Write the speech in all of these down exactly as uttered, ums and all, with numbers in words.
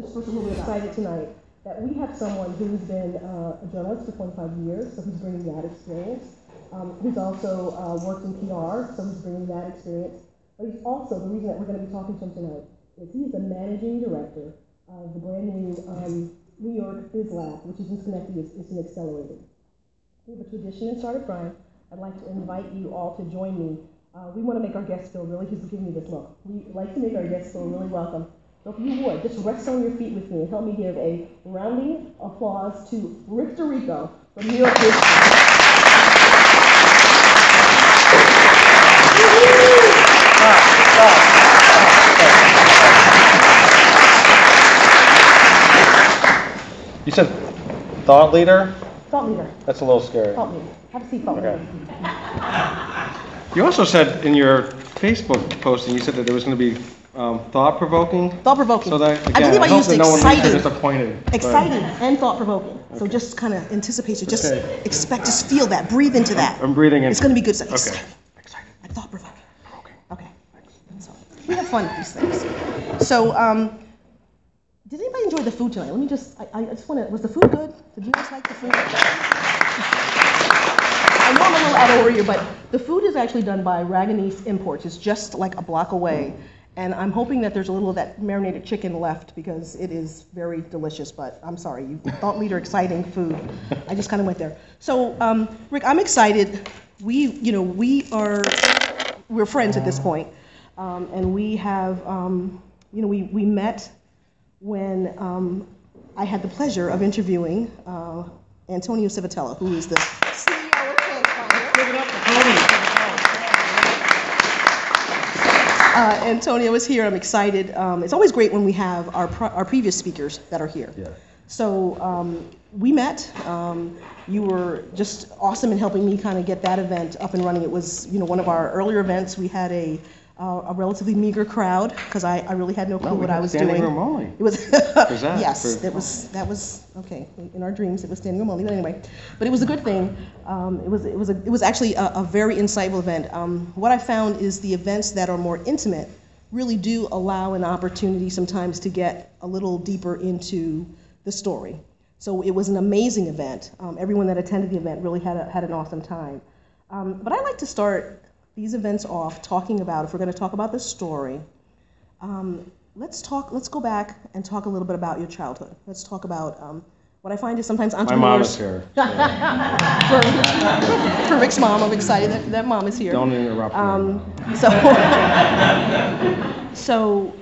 just was a little bit excited tonight that we have someone who's been uh, a journalist for twenty-five years, so he's bringing that experience. Um, he's also uh, worked in P R, so he's bringing that experience. But he's also, the reason that we're going to be talking to him tonight is he's the managing director of the brand new um, New York BizLabs, which is in Schenectady. It's an accelerator. We have a tradition in Startup Grind. I'd like to invite you all to join me. Uh, we want to make our guests feel really, he's giving me this look. We like to make our guests feel really welcome. So if you would, just rest on your feet with me and help me give a rounding applause to Rick D'Errico from New York BizLabs. You said thought leader? Thought leader. That's a little scary. Thought leader. Have a seat, thought okay. leader. You also said in your Facebook posting, you said that there was going to be um, thought-provoking. Thought-provoking. So that, again, I believe I, I hope used that no exciting. One is disappointed. Exciting but. And thought-provoking. Okay. So just kind of anticipate it. Just okay. expect to feel that. Breathe into that. I'm breathing in. It's going to be good. Exciting. Okay. Exciting. Like thought-provoking. Okay. Okay. So we have fun with these things. So. Um, Did anybody enjoy the food tonight? Let me just, I, I just want to, was the food good? Did you guys like the food? I know I'm a little out of order, but the food is actually done by Ragganese Imports. It's just like a block away. And I'm hoping that there's a little of that marinated chicken left because it is very delicious, but I'm sorry, you thought leader exciting food. I just kind of went there. So, um, Rick, I'm excited. We, you know, we are, we're friends at this point. Um, and we have, um, you know, we, we met when um, I had the pleasure of interviewing uh, Antonio Civitella, who is the C E O of Transfinder. Give it up for Tony. Uh, Antonio is here. I'm excited. Um, it's always great when we have our pro our previous speakers that are here. Yeah. So um, we met. Um, you were just awesome in helping me kind of get that event up and running. It was, you know, one of our earlier events. We had a Uh, a relatively meager crowd because I, I really had no clue well, we what I was standing doing. Standing room only. It was that, yes, for... it was that was okay. In our dreams, it was standing room only. But anyway, but it was a good thing. Um, it was it was a, it was actually a, a very insightful event. Um, what I found is the events that are more intimate really do allow an opportunity sometimes to get a little deeper into the story. So it was an amazing event. Um, everyone that attended the event really had a, had an awesome time. Um, but I like to start these events off talking about, if we're going to talk about the story, um, let's talk, let's go back and talk a little bit about your childhood. Let's talk about um, what I find is sometimes entrepreneurs. My mom is here. for, for Rick's mom, I'm excited that, that mom is here. Don't interrupt um, me. So, so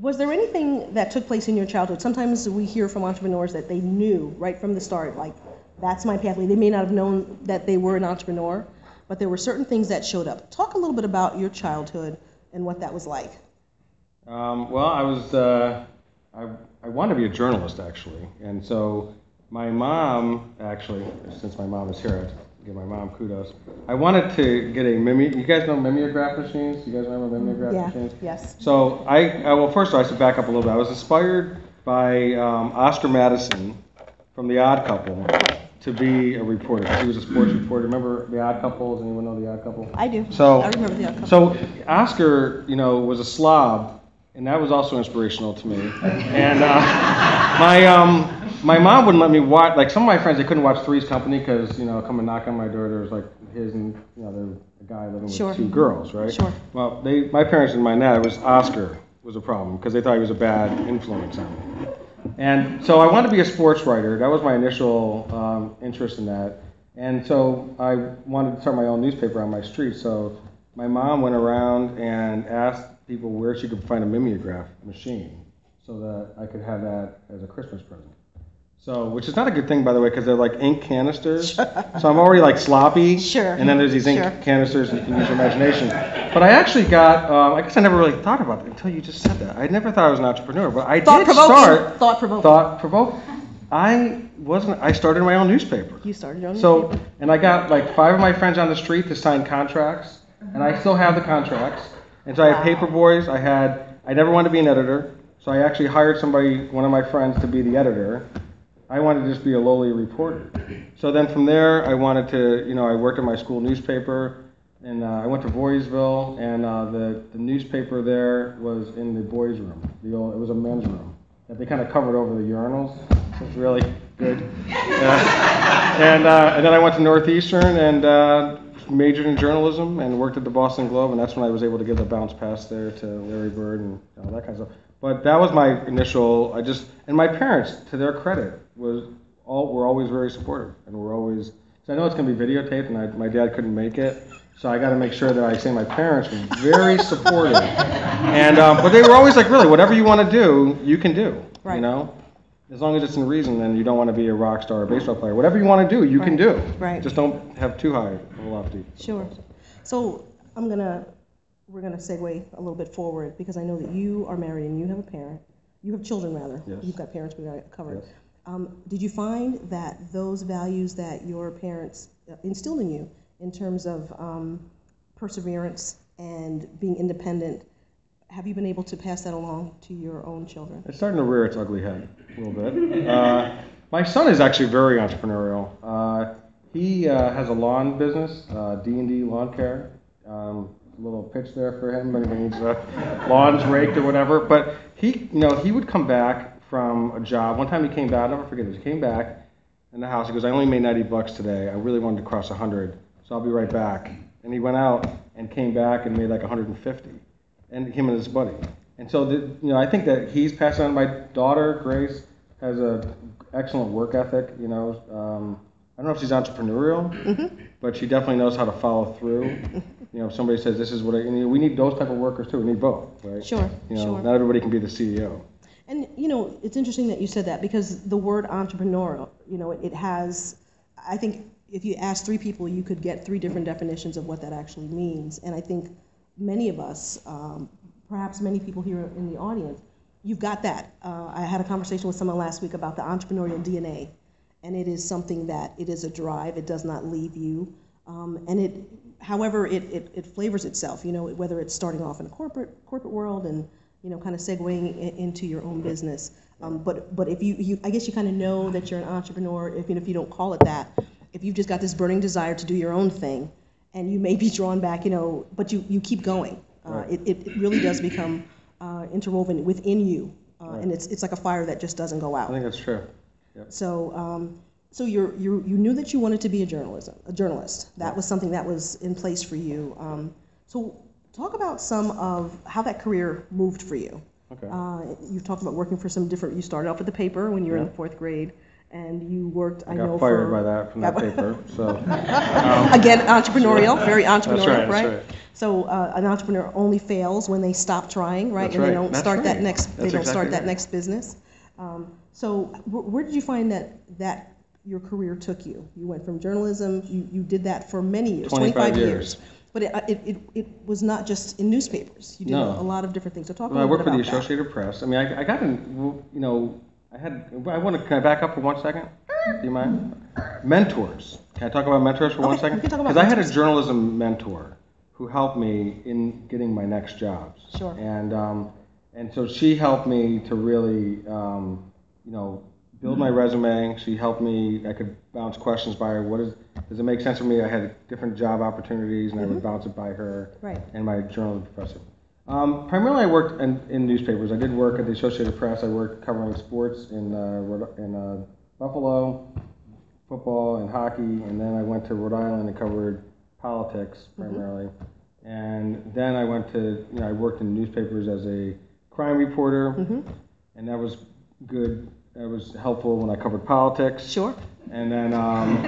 was there anything that took place in your childhood? Sometimes we hear from entrepreneurs that they knew right from the start, like, that's my pathway. They may not have known that they were an entrepreneur, but there were certain things that showed up. Talk a little bit about your childhood and what that was like. Um, well, I was, uh, I, I wanted to be a journalist, actually. And so my mom, actually, since my mom is here, I have to give my mom kudos. I wanted to get a mimeograph, you guys know mimeograph machines? You guys remember mimeograph yeah. machines? Yes. So I, I, well, first of all, I should back up a little bit. I was inspired by um, Oscar Madison from The Odd Couple to be a reporter. She was a sports reporter. Remember The Odd Couple? Does anyone know The Odd Couple? I do. So, I remember The Odd Couple. So Oscar, you know, was a slob, and that was also inspirational to me. And uh, my um, my mom wouldn't let me watch, like some of my friends, they couldn't watch Three's Company because, you know, come and knock on my door, there was like his and, you know, there was a guy living with sure. two girls, right? Sure. Well, they, my parents didn't mind that. It was Oscar was a problem because they thought he was a bad influence on me. And so I wanted to be a sports writer. That was my initial um, interest in that. And so I wanted to start my own newspaper on my street. So my mom went around and asked people where she could find a mimeograph machine so that I could have that as a Christmas present. So, which is not a good thing, by the way, because they're like ink canisters. Sure. So I'm already like sloppy. Sure. And then there's these ink sure. canisters and you can use your imagination. But I actually got, um, I guess I never really thought about it until you just said that. I never thought I was an entrepreneur, but I thought did provoking. start. Thought provoking. Thought provoking. I wasn't, I started my own newspaper. You started your own so, newspaper. So, and I got like five of my friends on the street to sign contracts, and I still have the contracts. And so I had paper boys, I had, I never wanted to be an editor, so I actually hired somebody, one of my friends, to be the editor. I wanted to just be a lowly reporter. So then from there, I wanted to, you know, I worked at my school newspaper, and uh, I went to Voorheesville, and uh, the, the newspaper there was in the boys' room. The old, it was a men's room. that they kind of covered over the urinals. It was really good. Uh, and, uh, and then I went to Northeastern and uh, majored in journalism and worked at the Boston Globe, and that's when I was able to give the bounce pass there to Larry Bird and all that kind of stuff. But that was my initial, I just, and my parents, to their credit, was all were always very supportive, and were always, I know it's going to be videotaped, and I, my dad couldn't make it, so I got to make sure that I say my parents were very supportive. And um, but they were always like, really, whatever you want to do, you can do, right. You know? As long as it's in reason, and you don't want to be a rock star or a baseball player. Whatever you want to do, you right. can do. Right. Just don't have too high of a lofty. Sure. So I'm going to, we're going to segue a little bit forward, because I know that you are married and you have a parent. You have children, rather. Yes. You've got parents, we've got it covered. Yes. Um, did you find that those values that your parents instilled in you in terms of um, perseverance and being independent, have you been able to pass that along to your own children? It's starting to rear its ugly head a little bit. Uh, my son is actually very entrepreneurial. Uh, he uh, has a lawn business, uh, D and D Lawn Care. Um, a little pitch there for him, but he needs uh, lawns raked or whatever. But he, you know, he would come back from a job. One time he came back, I'll never forget this, he came back in the house, he goes, I only made ninety bucks today, I really wanted to cross one hundred, so I'll be right back. And he went out and came back and made like one hundred fifty, and him and his buddy. And so, the, you know, I think that he's passed on. My daughter, Grace, has an excellent work ethic, you know. Um, I don't know if she's entrepreneurial, mm-hmm. but she definitely knows how to follow through. You know, if somebody says this is what I, you know, we need those type of workers too, we need both, right? Sure, you know, sure. Not everybody can be the C E O. And, you know, it's interesting that you said that, because the word entrepreneurial, you know, it has, I think if you ask three people, you could get three different definitions of what that actually means. And I think many of us, um, perhaps many people here in the audience, you've got that. Uh, I had a conversation with someone last week about the entrepreneurial D N A, and it is something that, it is a drive, it does not leave you. Um, and it, however, it, it, it flavors itself, you know, whether it's starting off in a corporate, corporate world and, you know, kind of segueing into your own business. Um, but but if you, you, I guess you kind of know that you're an entrepreneur, if, even if you don't call it that, if you've just got this burning desire to do your own thing, and you may be drawn back, you know, but you, you keep going. Uh, right. it, it really does become uh, interwoven within you, uh, right. and it's it's like a fire that just doesn't go out. I think that's true. Yep. So um, so you're, you're, you knew that you wanted to be a, journalism, a journalist. That was something that was in place for you. Um, so. Talk about some of how that career moved for you. Okay. Uh, you've talked about working for some different, you started off at the paper when you were yeah. in the fourth grade, and you worked, I, I got know, fired for, by that from that paper, so. Um, Again, entrepreneurial, sure. very entrepreneurial, that's right? right? That's right. So uh, an entrepreneur only fails when they stop trying, right? That's and right. they don't that's start right. that next, that's they don't exactly start that right. next business. Um, so wh where did you find that, that your career took you? You went from journalism, you, you did that for many years, twenty-five years. But it, it it was not just in newspapers. You did no. a lot of different things. So talk well, a little bit about that. I worked for the Associated that. Press. I mean, I, I got in, you know, I had, I want to, can I back up for one second? Do you mind? Mentors. Can I talk about mentors for okay, one second? Because I had a journalism mentor who helped me in getting my next jobs. Sure. And, um, and so she helped me to really, um, you know, build my resume. She helped me, I could bounce questions by her. What is, does it make sense for me? I had different job opportunities and mm-hmm. I would bounce it by her right. and my journalism professor. Um, primarily I worked in, in newspapers. I did work at the Associated Press. I worked covering sports in, uh, in uh, Buffalo, football and hockey, and then I went to Rhode Island and covered politics primarily. Mm-hmm. And then I went to, you know, I worked in newspapers as a crime reporter, mm-hmm. and that was good. It was helpful when I covered politics. Sure. And then, um,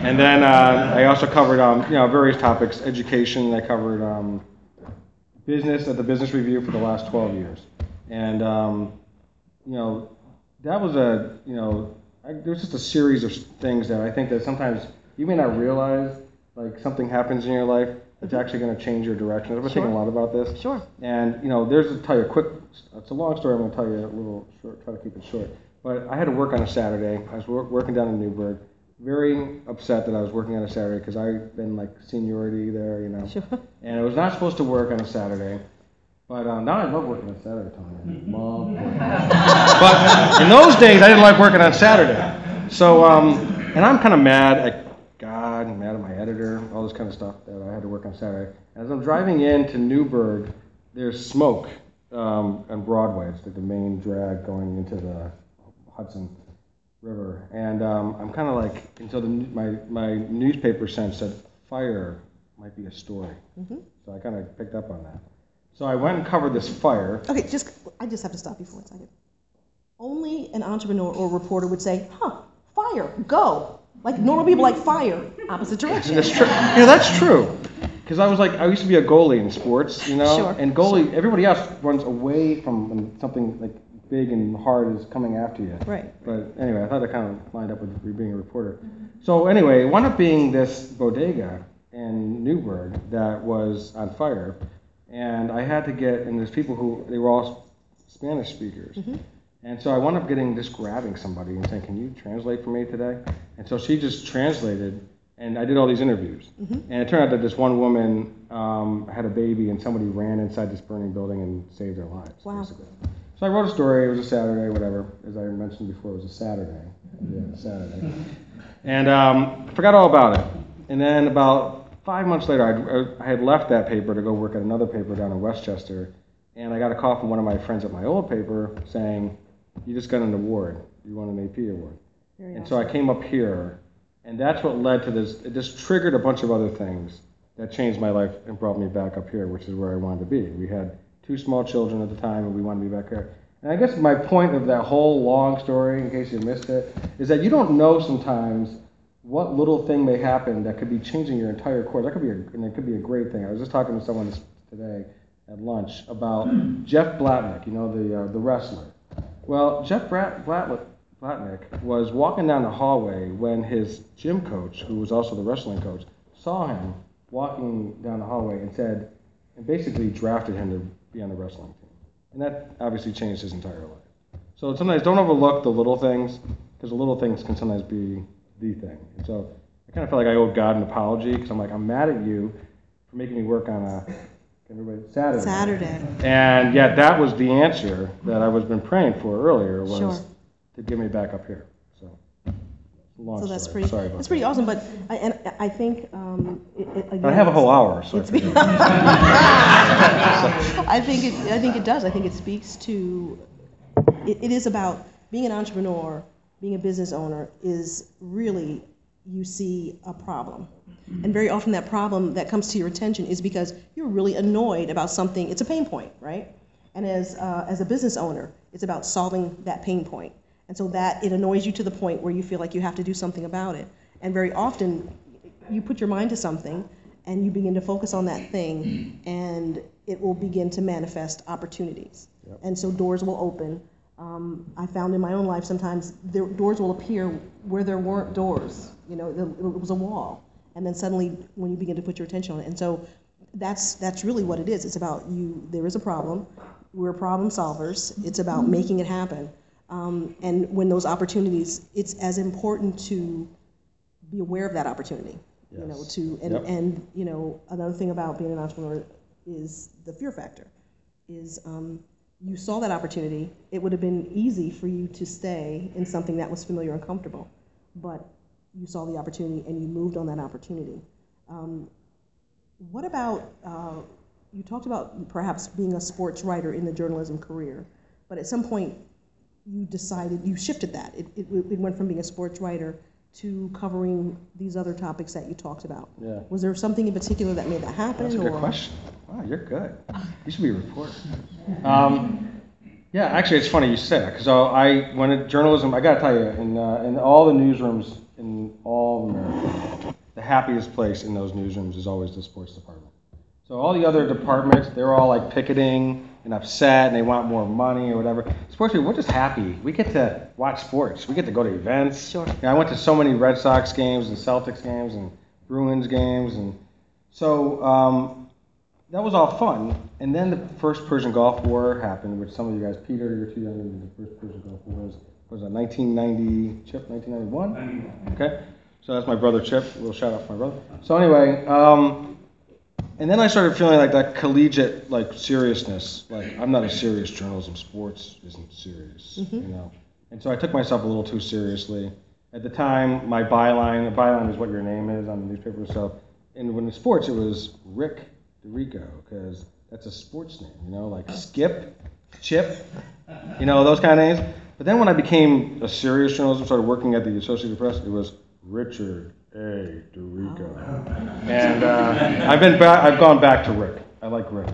and then uh, I also covered, um, you know, various topics. Education. I covered um, business at the Business Review for the last twelve years. And um, you know, that was a, you know, I, there's just a series of things that I think that sometimes you may not realize, like something happens in your life that's actually going to change your direction. I've been sure. thinking a lot about this. Sure. And you know, there's to tell you a quick. It's a long story. I'm going to tell you a little short. Try to keep it short. But I had to work on a Saturday. I was wor working down in Newburgh. Very upset that I was working on a Saturday because I've been like seniority there, you know. Sure. And I was not supposed to work on a Saturday. But um, now I love working on Saturday. Time. Love working on Saturday. But in those days, I didn't like working on Saturday. So, um, and I'm kind of mad at God, and mad at my editor, all this kind of stuff that I had to work on Saturday. As I'm driving into Newburgh, there's smoke um, on Broadway. It's like the main drag going into the Hudson River. And um, I'm kind of like, until the, my, my newspaper sense that fire might be a story. Mm-hmm. So I kind of picked up on that. So I went and covered this fire. Okay, just I just have to stop you for one second. Only an entrepreneur or reporter would say, huh, fire, go. Like, normal people like fire, opposite direction. That's true. You know, that's true. Because I was like, I used to be a goalie in sports, you know? Sure, and goalie, sure. Everybody else runs away from when something like big and hard is coming after you. Right. But anyway, I thought it kind of lined up with being a reporter. Mm-hmm. So anyway, it wound up being this bodega in Newburgh that was on fire. And I had to get, and there's people who, they were all Spanish speakers. Mm-hmm. And so I wound up getting, just grabbing somebody and saying, can you translate for me today? And so she just translated, and I did all these interviews. Mm-hmm. And it turned out that this one woman um, had a baby, and somebody ran inside this burning building and saved their lives, wow. basically. So I wrote a story. It was a Saturday, whatever. As I mentioned before, it was a Saturday. Mm-hmm. Yeah, Saturday. And um, I forgot all about it. And then about five months later, I'd, I had left that paper to go work at another paper down in Westchester, and I got a call from one of my friends at my old paper saying, you just got an award. You won an A P award. Very and awesome. So I came up here, and that's what led to this. It just triggered a bunch of other things that changed my life and brought me back up here, which is where I wanted to be. We had two small children at the time, and we wanted to be back here. And I guess my point of that whole long story, in case you missed it, is that you don't know sometimes what little thing may happen that could be changing your entire course. That could be a, and it could be a great thing. I was just talking to someone today at lunch about Jeff Blatnick, you know, the uh, the wrestler. Well, Jeff Brat- Blatnick, Blatnick was walking down the hallway when his gym coach, who was also the wrestling coach, saw him walking down the hallway and said, and basically drafted him to be on the wrestling team. And that obviously changed his entire life. So sometimes don't overlook the little things, because the little things can sometimes be the thing. And so I kind of felt like I owed God an apology, because I'm like, I'm mad at you for making me work on a Everybody, Saturday. Saturday. And yet that was the answer that I was been praying for earlier, was sure. to get me back up here. So, long so that's story. Pretty. Sorry about that's that. Pretty awesome. But I, and I think um, it, it, again, I have a whole hour. So it's I, be- I think it. I think it does. I think it speaks to. It, it is about being an entrepreneur, being a business owner is really you see a problem. And very often that problem that comes to your attention is because you're really annoyed about something. It's a pain point, right? And as uh, as a business owner, it's about solving that pain point. And so that it annoys you to the point where you feel like you have to do something about it. And very often you put your mind to something and you begin to focus on that thing and it will begin to manifest opportunities. Yep. And so doors will open. Um, I found in my own life sometimes there, doors will appear where there weren't doors. You know, there, it was a wall. And then suddenly, when you begin to put your attention on it, and so that's that's really what it is. It's about you. There is a problem. We're problem solvers. It's about making it happen. Um, and when those opportunities, it's as important to be aware of that opportunity. Yes. You know, to and, yep. and you know, another thing about being an entrepreneur is the fear factor. Is um, you saw that opportunity. It would have been easy for you to stay in something that was familiar and comfortable, but you saw the opportunity and you moved on that opportunity. Um, what about, uh, you talked about perhaps being a sports writer in the journalism career, but at some point you decided, you shifted that. It, it, it went from being a sports writer to covering these other topics that you talked about. Yeah. Was there something in particular that made that happen? That's a good or? question. Wow, you're good. You should be a reporter. Um, Yeah, actually, it's funny you said that, because so I, when in journalism, I got to tell you, in uh, in all the newsrooms in all of America, the happiest place in those newsrooms is always the sports department. So all the other departments, they're all like picketing and upset, and they want more money or whatever. Sports people, we're just happy. We get to watch sports. We get to go to events. Sure. You know, I went to so many Red Sox games and Celtics games and Bruins games, and so. Um, That was all fun, and then the first Persian Gulf War happened, which some of you guys, Peter, you're too young, the first Persian Gulf War was, was a nineteen ninety, Chip, nineteen ninety-one? Okay, so that's my brother Chip, a little shout out for my brother. So anyway, um, and then I started feeling like that collegiate, like, seriousness, like, I'm not a serious journalism, sports isn't serious, mm-hmm. you know, and so I took myself a little too seriously. At the time, my byline, the byline is what your name is on the newspaper, so, and when in sports, it was Rick D'Errico, because that's a sports name, you know, like Skip, Chip, you know, those kind of names. But then when I became a serious journalist and started working at the Associated Press, it was Richard A. D'Errico. Oh. And uh, I've been back, I've gone back to Rick. I like Rick.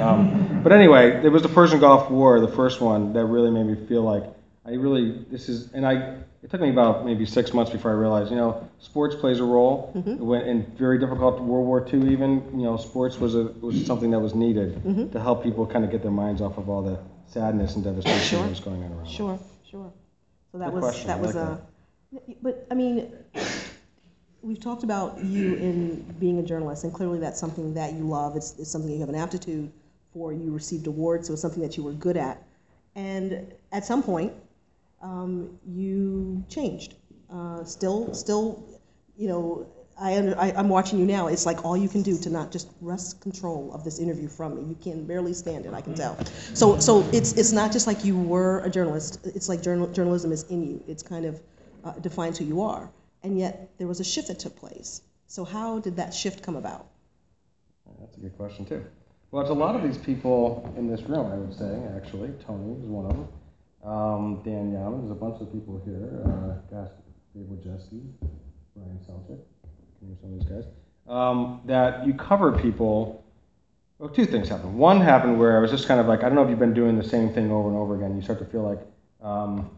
Um, but anyway, it was the Persian Gulf War, the first one, that really made me feel like I really, this is, and I, it took me about maybe six months before I realized, you know, sports plays a role. Mm-hmm. When in very difficult World War Two even, you know, sports was a was something that was needed mm-hmm. to help people kind of get their minds off of all the sadness and devastation sure. that was going on around. Sure, sure. So that Good was, question. that was like a, that. But I mean, we've talked about you in being a journalist, and clearly that's something that you love. It's, it's something you have an aptitude for. You received awards, so it's something that you were good at. And at some point, um, you changed. Uh, still, still, you know, I, I, I'm watching you now. It's like all you can do to not just wrest control of this interview from me. You can barely stand it, I can tell. So, so it's it's not just like you were a journalist. It's like journal, journalism is in you. It's kind of uh, defines who you are. And yet there was a shift that took place. So how did that shift come about? That's a good question, too. Well, there's a lot of these people in this room, I would say, actually. Tony is one of them. Um, Dan Yam, there's a bunch of people here. Uh, gosh, Dave Wojcicki, Brian Selchuk, some of these guys. Um, that you cover people. Well, two things happened. One happened where I was just kind of like, I don't know if you've been doing the same thing over and over again. You start to feel like um,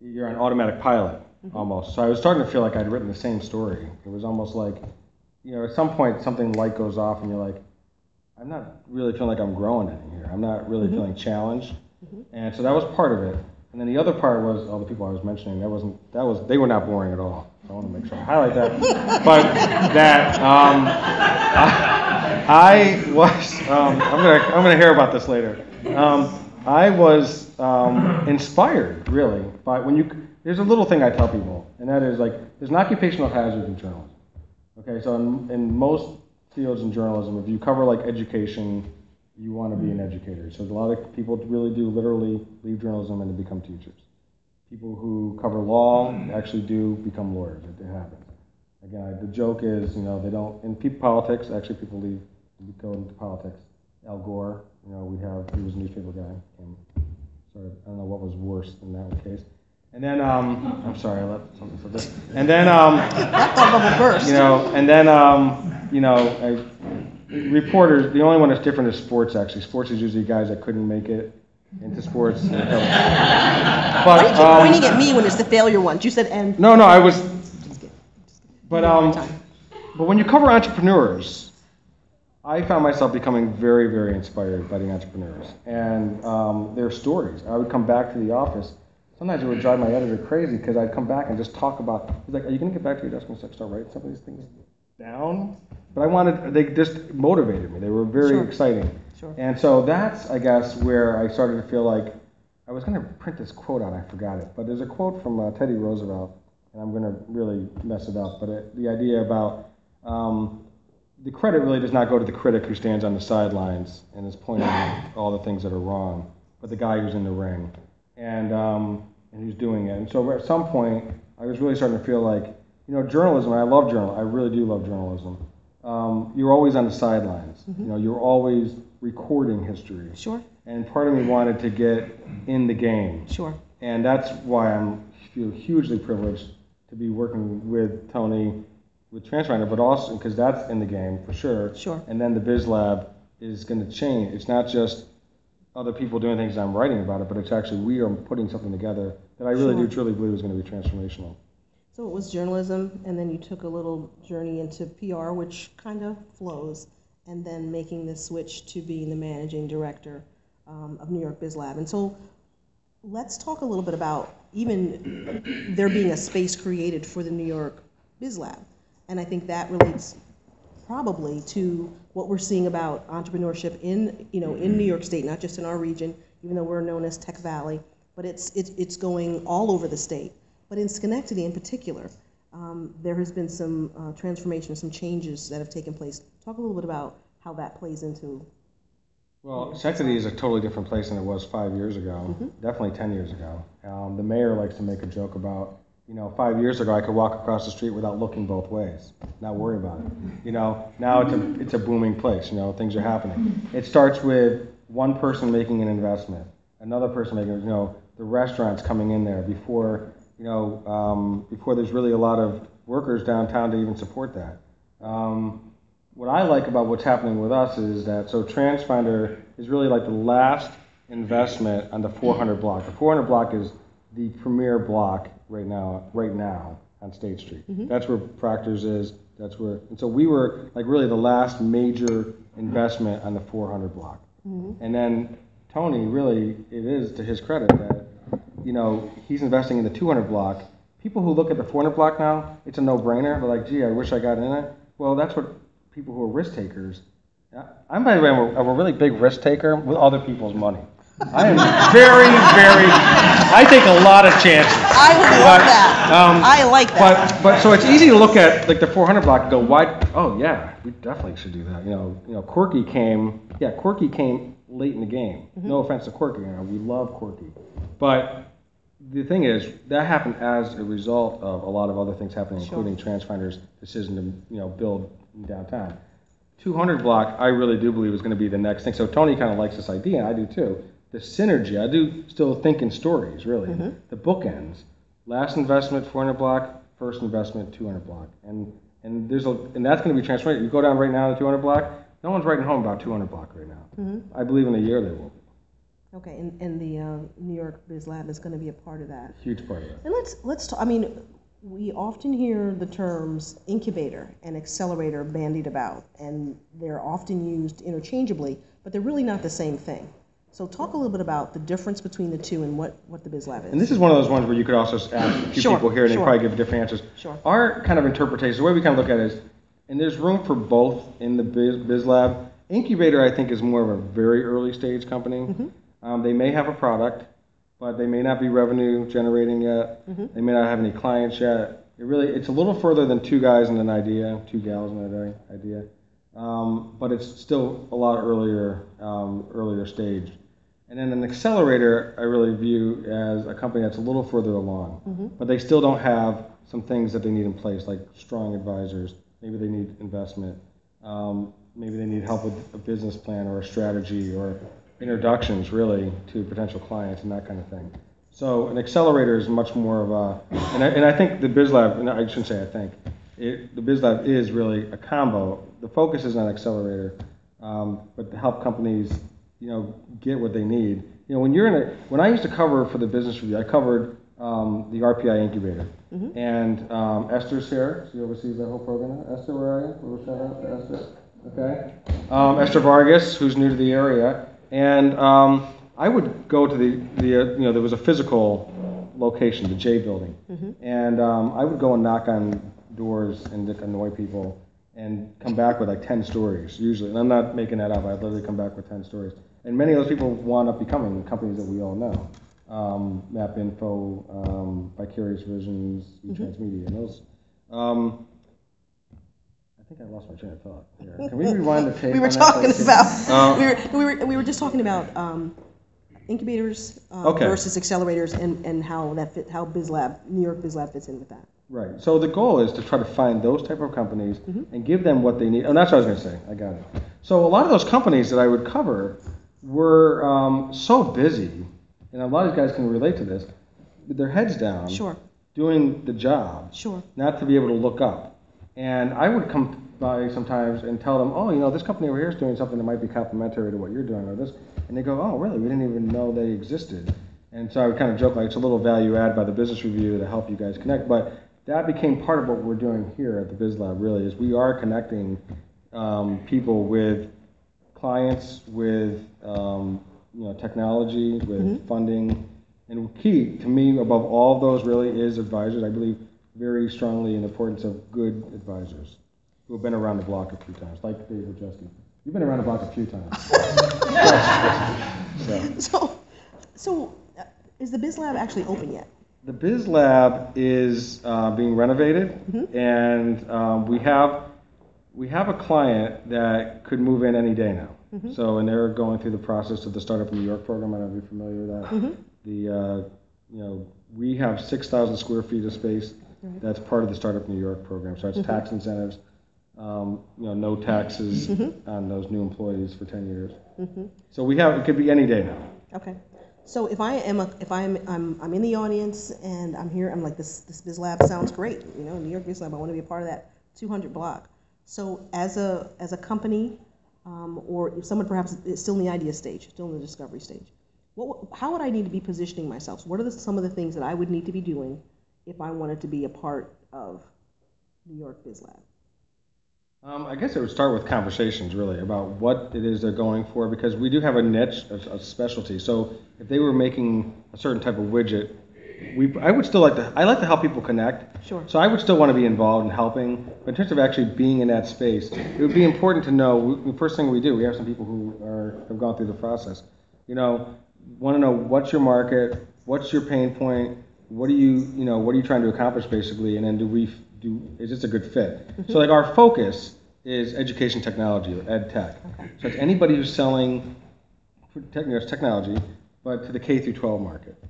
you're an automatic pilot. Almost. So I was starting to feel like I'd written the same story. It was almost like, you know, at some point something light goes off and you're like, I'm not really feeling like I'm growing in here. I'm not really mm-hmm. feeling challenged. Mm-hmm. And so that was part of it. And then the other part was all the people I was mentioning. That wasn't. That was. They were not boring at all. So I want to make sure I highlight that. But that um, I, I was. Um, I'm gonna. I'm gonna hear about this later. Um, I was um, inspired really by when you. There's a little thing I tell people, and that is like, there's an occupational hazard in journalism. Okay, so in, in most fields in journalism, if you cover like education, you want to be an educator. So a lot of people really do literally leave journalism and become teachers. People who cover law actually do become lawyers. It happens. Again, the joke is, you know, they don't, in people, politics, actually people leave, go into politics. Al Gore, you know, we have, he was a newspaper guy, and sort of, I don't know what was worse in that case. And then, um, I'm sorry, I left something for this. And then, um, you know, and then, um, you know, I, reporters, the only one that's different is sports, actually. Sports is usually guys that couldn't make it into sports. But, Why do you keep um, pointing at me when it's the failure ones? You said, and. No, no, I was. Just kidding. But, um, but when you cover entrepreneurs, I found myself becoming very, very inspired by the entrepreneurs and um, their stories. I would come back to the office. Sometimes it would drive my editor crazy because I'd come back and just talk about. He's like, "Are you going to get back to your desk and start writing some of these things down?" But I wanted. They just motivated me. They were very sure. exciting. Sure. And so that's, I guess, where I started to feel like I was going to print this quote out. I forgot it, but there's a quote from uh, Teddy Roosevelt, and I'm going to really mess it up. But it, the idea about um, the credit really does not go to the critic who stands on the sidelines and is pointing out all the things that are wrong, but the guy who's in the ring. And um, and who's doing it. And so at some point, I was really starting to feel like, you know, journalism, and I love journalism, I really do love journalism. Um, you're always on the sidelines. Mm-hmm. You know, you're always recording history. Sure. And part of me wanted to get in the game. Sure. And that's why I'm feel hugely privileged to be working with Tony, with Transfinder, but also because that's in the game for sure. Sure. And then the BizLab is going to change. It's not just other people doing things I'm writing about it, but it's actually we are putting something together that I really sure. do truly believe is going to be transformational. So it was journalism, and then you took a little journey into P R, which kind of flows, and then making the switch to being the managing director um, of New York BizLab. And so let's talk a little bit about even there being a space created for the New York BizLab. And I think that relates probably to what we're seeing about entrepreneurship in, you know, in New York State, not just in our region, even though we're known as Tech Valley, but it's it's, it's going all over the state. But in Schenectady, in particular, um, there has been some uh, transformation, some changes that have taken place. Talk a little bit about how that plays into. Well, Schenectady is a totally different place than it was five years ago, mm-hmm. definitely ten years ago. Um, the mayor likes to make a joke about you know, five years ago I could walk across the street without looking both ways, not worry about it. You know, now it's a, it's a booming place, you know, things are happening. It starts with one person making an investment, another person making, you know, the restaurants coming in there before, you know, um, before there's really a lot of workers downtown to even support that. Um, what I like about what's happening with us is that, so Transfinder is really like the last investment on the four hundred block. The four hundred block is the premier block right now, right now on State Street. Mm-hmm. That's where Proctor's is. That's where, and so we were like really the last major investment on the four hundred block. Mm-hmm. And then Tony, really, it is to his credit that, you know, he's investing in the two hundred block. People who look at the four hundred block now, it's a no-brainer. They're like, gee, I wish I got in it. Well, that's what people who are risk takers. I'm, by the way, I'm a really big risk taker with other people's money. I am very, very, I take a lot of chances. I would love that. Um, I like that. But, but so it's easy to look at like the four hundred block and go, why, oh yeah, we definitely should do that. You know, you know, Quirky came, yeah, Quirky came late in the game. Mm-hmm. No offense to Quirky, you know, we love Quirky. But the thing is, that happened as a result of a lot of other things happening, sure. including Transfinder's decision to, you know, build downtown. two hundred block, I really do believe is going to be the next thing. So Tony kind of likes this idea, and I do too. The synergy, I do still think in stories, really. Mm-hmm. The bookends, last investment four hundred block, first investment two hundred block, and and there's a and that's going to be transformed. You go down right now to two hundred block, no one's writing home about two hundred block right now. Mm-hmm. I believe in a year they will be. Okay, and, and the uh, New York Biz Lab is going to be a part of that. Huge part of that. And let's let's talk. I mean, we often hear the terms incubator and accelerator bandied about, and they're often used interchangeably, but they're really not the same thing. So talk a little bit about the difference between the two and what, what the Biz Lab is. And this is one of those ones where you could also ask a few sure, people here and sure. they probably give different answers. Sure. Our kind of interpretation, the way we kind of look at it is, and there's room for both in the Biz, Biz Lab. Incubator, I think, is more of a very early stage company. Mm-hmm. Um, they may have a product, but they may not be revenue generating yet. Mm-hmm. They may not have any clients yet. It really, it's a little further than two guys and an idea, two gals and an idea. Um, but it's still a lot earlier, um, earlier stage. And then an accelerator, I really view as a company that's a little further along, mm-hmm. but they still don't have some things that they need in place, like strong advisors. Maybe they need investment. Um, maybe they need help with a business plan or a strategy or introductions, really, to potential clients and that kind of thing. So an accelerator is much more of a, and I, and I think the Biz Lab, and I shouldn't say I think, it, the Biz Lab is really a combo. The focus is on accelerator, um, but to help companies, you know, get what they need. You know, when you're in a, when I used to cover for the Business Review, I covered um, the R P I incubator. Mm-hmm. And um, Esther's here. She oversees that whole program. Esther, where are you? We'll shout out to Esther. Okay. Um, Esther Vargas, who's new to the area. And um, I would go to the, the uh, you know, there was a physical location, the J building. Mm-hmm. And um, I would go and knock on doors and annoy people and come back with like ten stories, usually. And I'm not making that up. I'd literally come back with ten stories. And many of those people wound up becoming companies that we all know. Um, MapInfo, um, Vicarious Visions, eTransmedia, and those. Um, I think I lost my train of thought here. Can we rewind the tape? We were talking about, um, we, were, we, were, we were just talking about um, incubators uh, okay. versus accelerators and, and how that fit, how BizLab, New York BizLab fits in with that. Right. So the goal is to try to find those type of companies mm-hmm. and give them what they need. And that's what I was going to say. I got it. So a lot of those companies that I would cover were um, so busy, and a lot of guys can relate to this, with their heads down, sure. doing the job, sure. not to be able to look up. And I would come by sometimes and tell them, oh, you know, this company over here is doing something that might be complementary to what you're doing or this. And they go, oh, really? We didn't even know they existed. And so I would kind of joke, like, it's a little value add by the Business Review to help you guys connect. But that became part of what we're doing here at the Biz Lab, really, is we are connecting um, people with clients, with um, you know, technology, with mm-hmm. funding. And key to me above all those really is advisors. I believe very strongly in the importance of good advisors who have been around the block a few times, like Dave Wojcicki. You've been around the block a few times. so. so, so is the Biz Lab actually open yet? The Biz Lab is uh, being renovated, mm-hmm. and um, we have we have a client that could move in any day now. Mm-hmm. So, and they're going through the process of the Startup New York program. I don't know if you're familiar with that. Mm-hmm. The uh, you know, we have six thousand square feet of space right. that's part of the Startup New York program. So it's mm-hmm. tax incentives, um, you know, no taxes mm-hmm. on those new employees for ten years. Mm-hmm. So we have, it could be any day now. Okay. So if I am a, if I'm I'm I'm in the audience and I'm here, I'm like, this this BizLab sounds great, you know, New York BizLab, I want to be a part of that two hundred block. So as a as a company, um, or if someone perhaps is still in the idea stage, still in the discovery stage, what how would I need to be positioning myself? So what are the, some of the things that I would need to be doing if I wanted to be a part of New York BizLab? Um, I guess it would start with conversations, really, about what it is they're going for, because we do have a niche, a, a specialty. So if they were making a certain type of widget, we I would still like to I like to help people connect. Sure. So I would still want to be involved in helping. But in terms of actually being in that space, it would be important to know. The first thing we do, we have some people who are have gone through the process. You know, want to know what's your market, what's your pain point, what are you you know what are you trying to accomplish basically, and then do we. Do, is this a good fit? Mm-hmm. So like our focus is education technology, or ed tech. Okay. So it's anybody who's selling technology, but to the K through twelve market.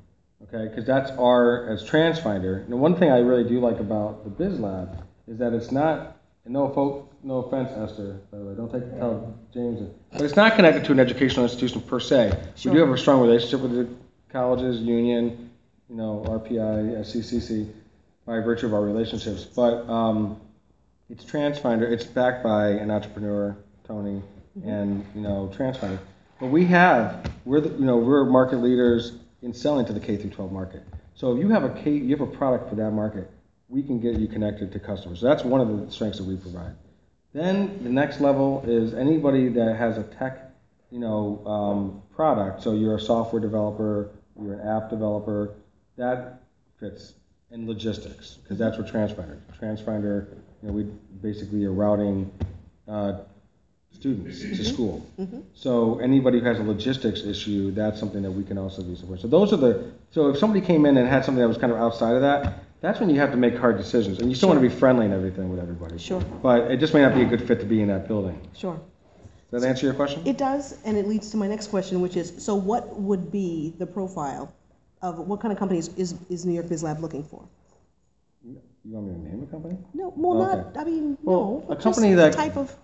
Okay, because that's our, as Transfinder. Now, one thing I really do like about the BizLab is that it's not, and no, folk, no offense, Esther, by the way, don't take tell James, but it's not connected to an educational institution per se. Sure. We do have a strong relationship with the colleges, union, you know, R P I, S C C C. By virtue of our relationships, but um, it's Transfinder. It's backed by an entrepreneur, Tony, mm-hmm. and you know Transfinder. But we have we're the, you know we're market leaders in selling to the K through twelve market. So if you have a K, you have a product for that market, we can get you connected to customers. So that's one of the strengths that we provide. Then the next level is anybody that has a tech, you know, um, product. So you're a software developer, you're an app developer, that fits. And logistics, because that's what Transfinder is. Transfinder, you know, we basically are routing uh, students mm-hmm. to school. Mm-hmm. So anybody who has a logistics issue, that's something that we can also do support. So those are the. So if somebody came in and had something that was kind of outside of that, that's when you have to make hard decisions, and you still sure. want to be friendly and everything with everybody. Sure. But it just may not be a good fit to be in that building. Sure. Does that so answer your question? It does, and it leads to my next question, which is: so what would be the profile? Of what kind of companies is, is New York BizLab looking for? You want me to name a company? No, well, okay. not. I mean, well, no. A company that type of.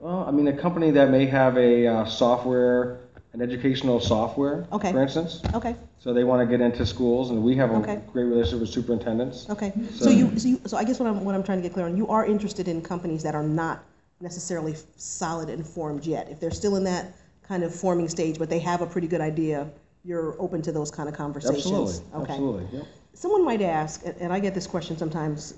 Well, I mean, a company that may have a uh, software, an educational software, okay. for instance. Okay. So they want to get into schools, and we have a okay. great relationship with superintendents. Okay. So, so you, so you, so I guess what I'm, what I'm trying to get clear on, you are interested in companies that are not necessarily solid and formed yet. If they're still in that kind of forming stage, but they have a pretty good idea. You're open to those kind of conversations. Absolutely, okay. absolutely. Yep. Someone might ask, and I get this question sometimes,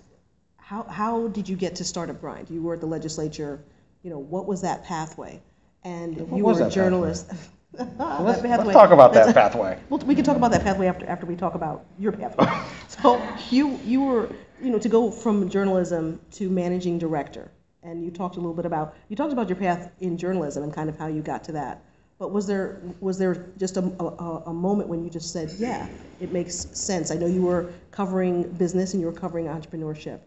how how did you get to Startup Grind? You were at the legislature, you know, what was that pathway? And what you were a journalist. well, let's, let's talk about that pathway. Well, we can talk about that pathway after after we talk about your pathway. So you you were, you know, to go from journalism to managing director, and you talked a little bit about, you talked about your path in journalism and kind of how you got to that. But was there was there just a, a, a moment when you just said, yeah, it makes sense? I know you were covering business and you were covering entrepreneurship.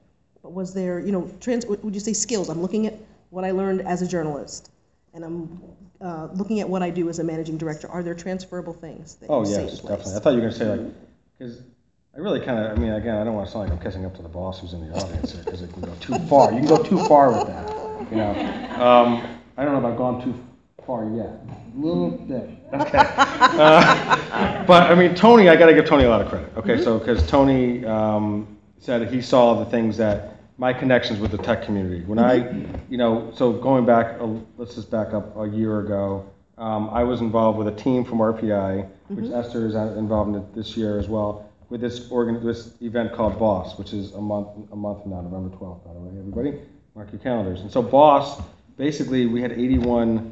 But was there, you know, trans, would you say skills? I'm looking at what I learned as a journalist, and I'm uh, looking at what I do as a managing director. Are there transferable things that oh, you yes, see in place? Oh, yes, definitely. I thought you were going to say, like, because I really kind of, I mean, again, I don't want to sound like I'm kissing up to the boss who's in the audience here, because it can go too far. You can go too far with that, you know. Um, I don't know if I've gone too far. Far yet, a little bit. Okay, uh, but I mean, Tony, I got to give Tony a lot of credit. Okay, mm-hmm. so because Tony um, said he saw the things that my connections with the tech community. When mm-hmm. I, you know, so going back, uh, let's just back up a year ago. Um, I was involved with a team from R P I, mm-hmm. which Esther is involved in this year as well, with this organ, this event called BOSS, which is a month, a month from now, November twelfth. By the way, everybody, mark your calendars. And so BOSS, basically, we had eighty-one.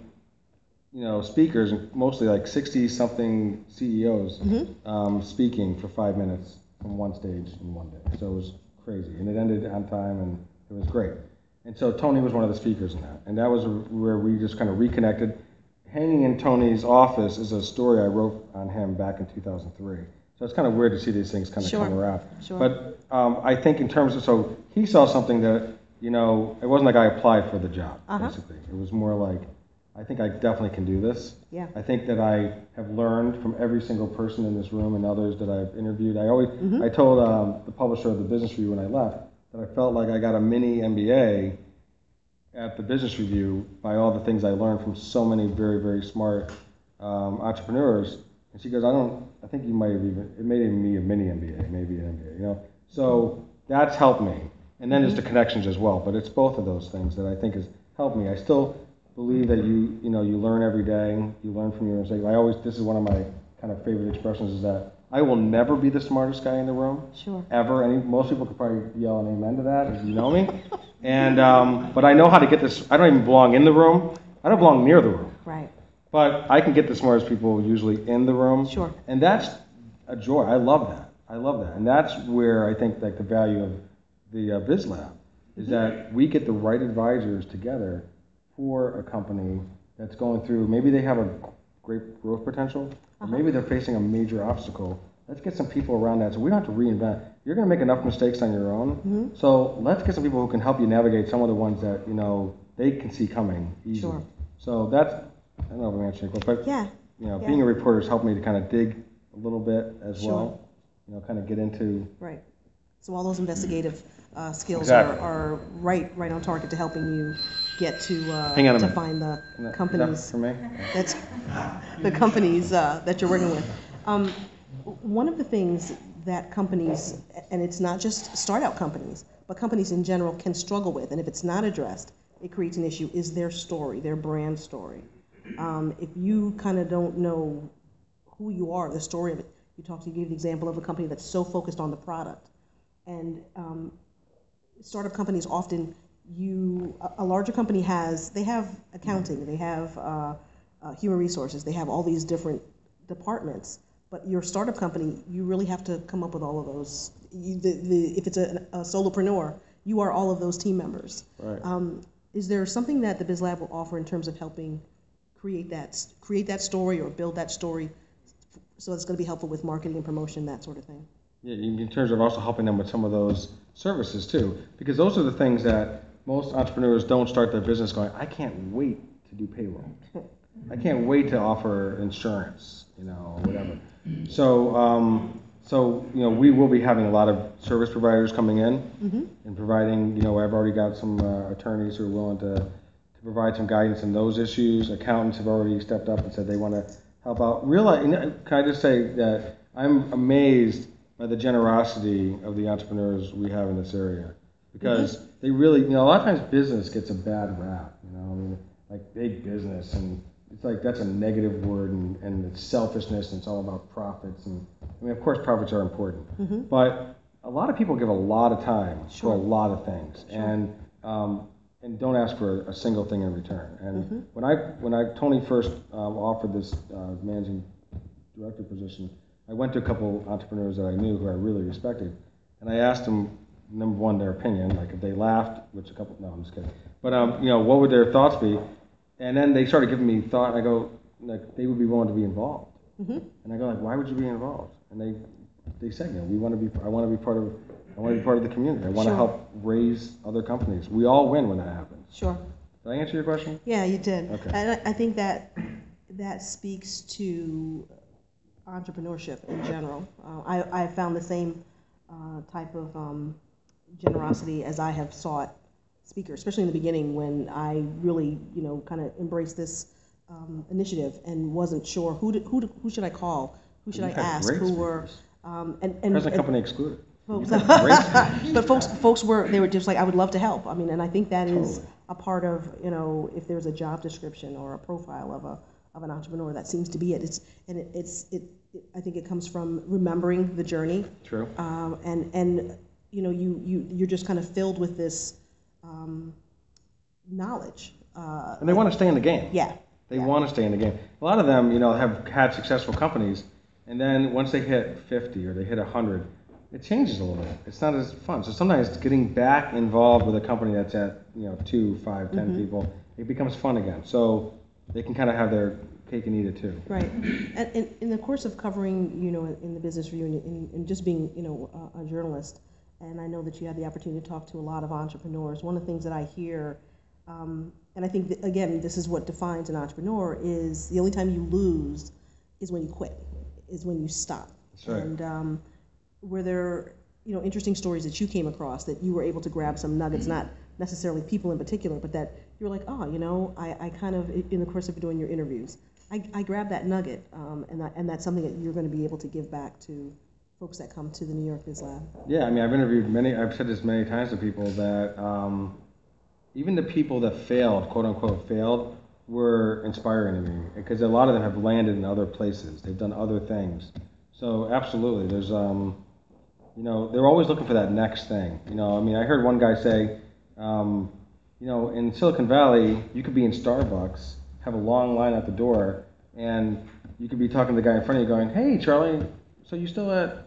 You know, speakers, mostly like sixty-something C E Os mm-hmm. um, speaking for five minutes from one stage in one day. So it was crazy. And it ended on time, and it was great. And so Tony was one of the speakers in that. And that was where we just kind of reconnected. Hanging in Tony's office is a story I wrote on him back in two thousand three. So it's kind of weird to see these things kind of sure. come around. Sure. But um, I think in terms of, so he saw something that, you know, it wasn't like I applied for the job, uh-huh. basically. It was more like, I think I definitely can do this. Yeah. I think that I have learned from every single person in this room and others that I've interviewed. I always, mm-hmm. I told um, the publisher of the Business Review when I left that I felt like I got a mini M B A at the Business Review by all the things I learned from so many very, very smart um, entrepreneurs. And she goes, I don't, I think you might have even, it made me a mini M B A, maybe an M B A, you know? So that's helped me. And then mm-hmm. there's the connections as well, but it's both of those things that I think has helped me. I still believe that you, you know, you learn every day, you learn from your mistakes. I always, this is one of my kind of favorite expressions is that I will never be the smartest guy in the room, sure. ever. And most people could probably yell an amen to that, if you know me. And, um, but I know how to get this, I don't even belong in the room. I don't belong near the room. Right. But I can get the smartest people usually in the room. Sure. And that's a joy. I love that. I love that. And that's where I think like the value of the uh, BizLab is that we get the right advisors together for a company that's going through, maybe they have a great growth potential, or uh-huh. maybe they're facing a major obstacle. Let's get some people around that so we don't have to reinvent. You're going to make enough mistakes on your own, mm-hmm. so let's get some people who can help you navigate some of the ones that, you know, they can see coming easily. Sure. So that's, I don't know if I'm answering your question, but yeah. you know, yeah. being a reporter has helped me to kind of dig a little bit as sure. well, you know, kind of get into. Right. So all those investigative uh, skills exactly. are, are right right on target to helping you get to uh, Hang on a to minute. find the that, companies that that's the companies uh, that you're working with. Um, one of the things that companies, and it's not just startup companies, but companies in general can struggle with, and if it's not addressed, it creates an issue, is their story, their brand story. Um, if you kind of don't know who you are, the story of it, you talked to, you gave the example of a company that's so focused on the product. And um, startup companies often, you a larger company has, they have accounting, they have uh, uh, human resources, they have all these different departments. But your startup company, you really have to come up with all of those. You, the, the, if it's a, a solopreneur, you are all of those team members. Right. Um, is there something that the BizLab will offer in terms of helping create that create that story or build that story so it's going to be helpful with marketing and promotion, that sort of thing? Yeah, in terms of also helping them with some of those services too, because those are the things that most entrepreneurs don't start their business going, I can't wait to do payroll. I can't wait to offer insurance, you know, whatever. So, um, so you know, we will be having a lot of service providers coming in mm-hmm. and providing, you know, I've already got some uh, attorneys who are willing to, to provide some guidance in those issues. Accountants have already stepped up and said they want to help out. Realize, you know, can I just say that I'm amazed by the generosity of the entrepreneurs we have in this area, because mm-hmm. they really, you know, a lot of times business gets a bad rap, you know, I mean, like big business, and it's like that's a negative word, and, and it's selfishness, and it's all about profits, and I mean, of course, profits are important, mm-hmm. but a lot of people give a lot of time sure. for a lot of things, sure. and um, and don't ask for a single thing in return. And mm-hmm. when I when I Tony first um, offered this uh, managing director position, I went to a couple entrepreneurs that I knew who I really respected, and I asked them, number one, their opinion, like if they laughed, which a couple, no, I'm just kidding, but um, you know, what would their thoughts be? And then they started giving me thought, and I go, like, they would be willing to be involved, mm-hmm. and I go, like, why would you be involved? And they, they said, you know, we want to be, I want to be part of, I want to be part of the community. I want sure. to help raise other companies. We all win when that happens. Sure. Did I answer your question? Yeah, you did. Okay. I, I think that that speaks to entrepreneurship in general. Uh, I, I found the same uh, type of um, generosity as I have sought speakers, especially in the beginning when I really, you know, kind of embraced this um, initiative and wasn't sure who did, who did, who should I call, who should I ask, who were um, and and present company excluded. Folks, but folks, folks were they were just like, I would love to help. I mean, and I think that totally. is a part of, you know, if there's a job description or a profile of a of an entrepreneur, that seems to be it. It's and it, it's it. I think it comes from remembering the journey. True. Um, and and you know you you you're just kind of filled with this um, knowledge. Uh, and they want to stay in the game. Yeah. They yeah. want to stay in the game. A lot of them, you know, have had successful companies, and then once they hit fifty or they hit a hundred, it changes a little bit. It's not as fun. So sometimes getting back involved with a company that's at, you know, two, five, ten mm-hmm. people, it becomes fun again. So they can kind of have their cake and eat it too. Right. And, and in the course of covering, you know, in the Business Review and, and just being, you know, a, a journalist, and I know that you had the opportunity to talk to a lot of entrepreneurs, one of the things that I hear Um, and I think, that, again, this is what defines an entrepreneur, is the only time you lose is when you quit, is when you stop. That's right. And um, were there, you know, interesting stories that you came across that you were able to grab some nuggets, not necessarily people in particular, but that you were like, oh, you know, I, I kind of, in the course of doing your interviews, I, I grabbed that nugget, um, and, that, and that's something that you're going to be able to give back to folks that come to the New York BizLab. Yeah, I mean, I've interviewed many, I've said this many times to people that um, even the people that failed, quote unquote failed, were inspiring to me, because a lot of them have landed in other places. They've done other things. So absolutely, there's, um, you know, they're always looking for that next thing. You know, I mean, I heard one guy say, um, you know, in Silicon Valley, you could be in Starbucks, have a long line at the door, and you could be talking to the guy in front of you going, hey, Charlie, so you still at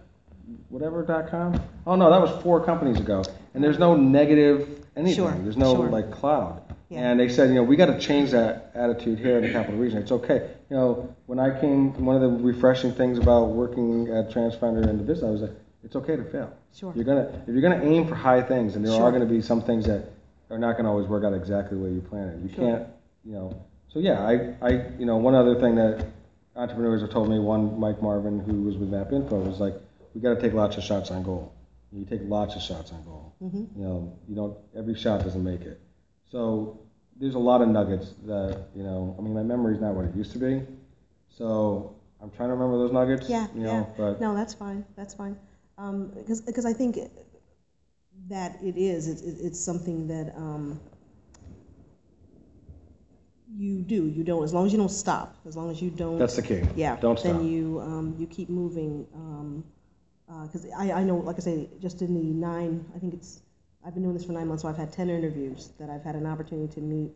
whatever dot com? Oh, no, that was four companies ago. And there's no negative anything. Sure. There's no, sure. like, cloud. Yeah. And they said, you know, we got to change that attitude here in the Capital Region. It's okay. You know, when I came, one of the refreshing things about working at Transfinder and the business, I was like, it's okay to fail. Sure. You're gonna, if you're going to aim for high things, and there sure. are going to be some things that are not going to always work out exactly the way you planned it. You sure. can't, you know. So, yeah, I, I, you know, one other thing that entrepreneurs have told me, one Mike Marvin, who was with MapInfo, was like, we got to take lots of shots on goal. You take lots of shots on goal. Mm-hmm. You know, you don't, every shot doesn't make it. So there's a lot of nuggets that, you know, I mean, my memory's not what it used to be. So I'm trying to remember those nuggets. Yeah, you know, yeah. But no, that's fine. That's fine. Um, because, because I think that it is, it's, it's something that, um, you do. You don't. As long as you don't stop. As long as you don't. That's the key. Yeah. Don't stop. Then you um, you keep moving. Because um, uh, I I know, like I say, just in the nine, I think it's, I've been doing this for nine months, so I've had ten interviews that I've had an opportunity to meet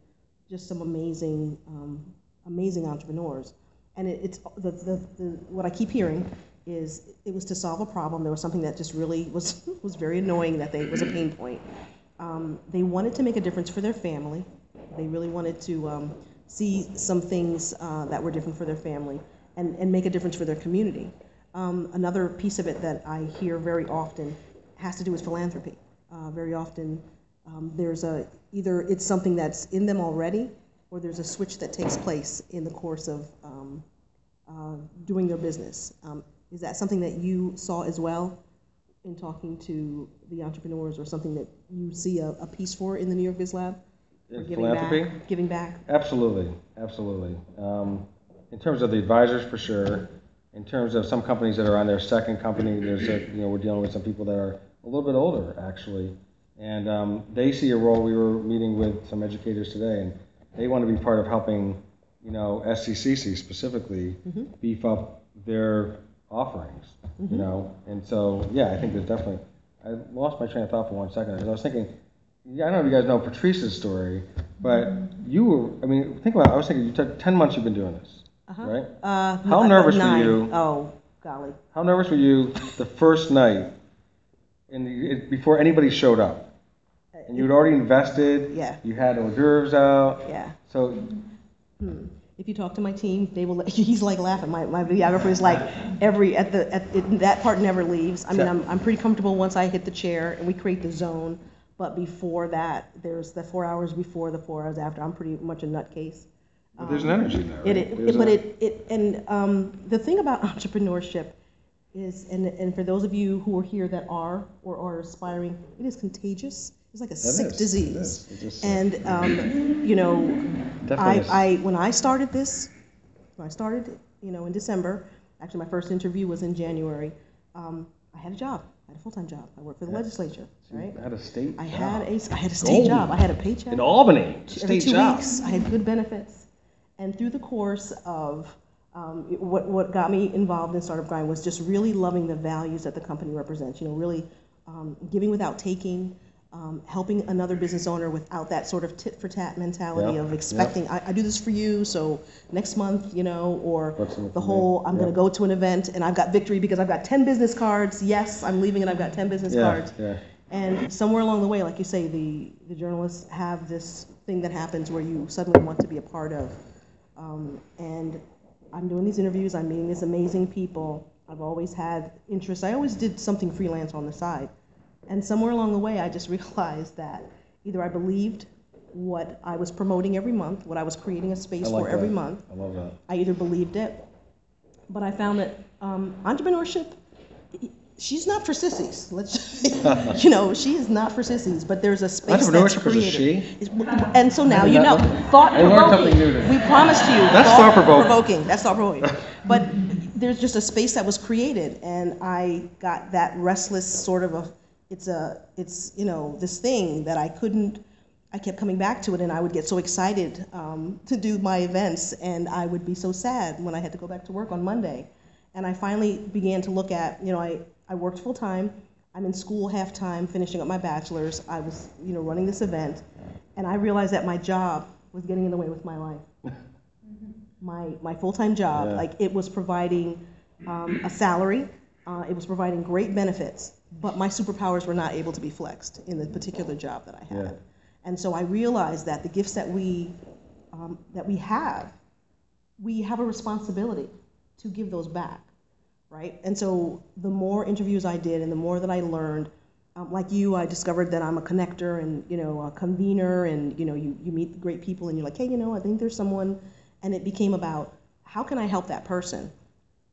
just some amazing um, amazing entrepreneurs, and it, it's the, the the what I keep hearing is it was to solve a problem. There was something that just really was was very annoying that they was a pain point. Um, they wanted to make a difference for their family. They really wanted to um, see some things uh, that were different for their family and, and make a difference for their community. Um, another piece of it that I hear very often has to do with philanthropy. Uh, very often um, there's a, either it's something that's in them already, or there's a switch that takes place in the course of um, uh, doing their business. Um, is that something that you saw as well in talking to the entrepreneurs, or something that you see a, a piece for in the New York BizLab? In giving philanthropy? Back, giving back. Absolutely, absolutely. Um, in terms of the advisors, for sure. In terms of some companies that are on their second company, there's a, you know, we're dealing with some people that are a little bit older, actually. And um, they see a role. We were meeting with some educators today, and they want to be part of helping, you know, S C C C specifically mm-hmm. beef up their offerings, mm-hmm. you know. And so, yeah, I think there's definitely, I lost my train of thought for one second, because I was thinking, yeah, I don't know if you guys know Patrice's story, but you were, I mean, think about it. I was thinking, you took ten months you've been doing this, uh-huh. right? Uh, How no, nervous were you? Oh, golly. How nervous were you the first night in the, it, before anybody showed up? And you'd already invested. Yeah. You had hors d'oeuvres out. Yeah. So. Hmm. If you talk to my team, they will. He's like laughing. My my videographer is like, every at the at it, that part never leaves. I mean, yeah. I'm I'm pretty comfortable once I hit the chair and we create the zone. But before that, there's the four hours before, the four hours after. I'm pretty much a nutcase. But um, there's an energy there, right? It, it, it, but a... it, it and um, the thing about entrepreneurship is, and and for those of you who are here that are or are aspiring, it is contagious. It's like a that sick is. disease. It is. It's just, and um, you know, I, I when I started this, when I started, you know, in December. Actually, my first interview was in January. Um, I had a job. I had a full-time job. I worked for the That's, legislature, right? I had a state I job. Had a, I had a state Gold. job. I had a paycheck. In Albany, state Every two job. weeks, I had good benefits. And through the course of um, it, what, what got me involved in Startup Grind was just really loving the values that the company represents, you know, really um, giving without taking, um, helping another business owner without that sort of tit-for-tat mentality yep. of expecting, yep. I, I do this for you, so next month, you know, or the whole, I'm yep. going to go to an event and I've got victory because I've got ten business cards. Yes, I'm leaving and I've got ten business yeah, cards. Yeah. And somewhere along the way, like you say, the, the journalists have this thing that happens where you suddenly want to be a part of. Um, and I'm doing these interviews, I'm meeting these amazing people. I've always had interests. I always did something freelance on the side. And somewhere along the way, I just realized that either I believed what I was promoting every month, what I was creating a space like for that. every month. I love that. I either believed it, but I found that um, entrepreneurship, she's not for sissies. Let's, you know, she is not for sissies. But there's a space that's created. Entrepreneurship, and so now you know. Thought provoking. We promised you. That's thought provoking. That's thought provoking. But there's just a space that was created, and I got that restless sort of a. It's a. It's you know this thing that I couldn't. I kept coming back to it, and I would get so excited um, to do my events, and I would be so sad when I had to go back to work on Monday. And I finally began to look at, you know, I, I worked full time, I'm in school half time, finishing up my bachelor's, I was, you know, running this event, and I realized that my job was getting in the way with my life. Mm-hmm. My my full time job, yeah. like it was providing um, a salary, uh, it was providing great benefits, but my superpowers were not able to be flexed in the particular job that I had. Yeah. And so I realized that the gifts that we um, that we have, we have a responsibility to give those back, right? And so the more interviews I did, and the more that I learned, um, like you, I discovered that I'm a connector and you know a convener, and you know you you meet great people, and you're like, hey, you know, I think there's someone, and it became about how can I help that person,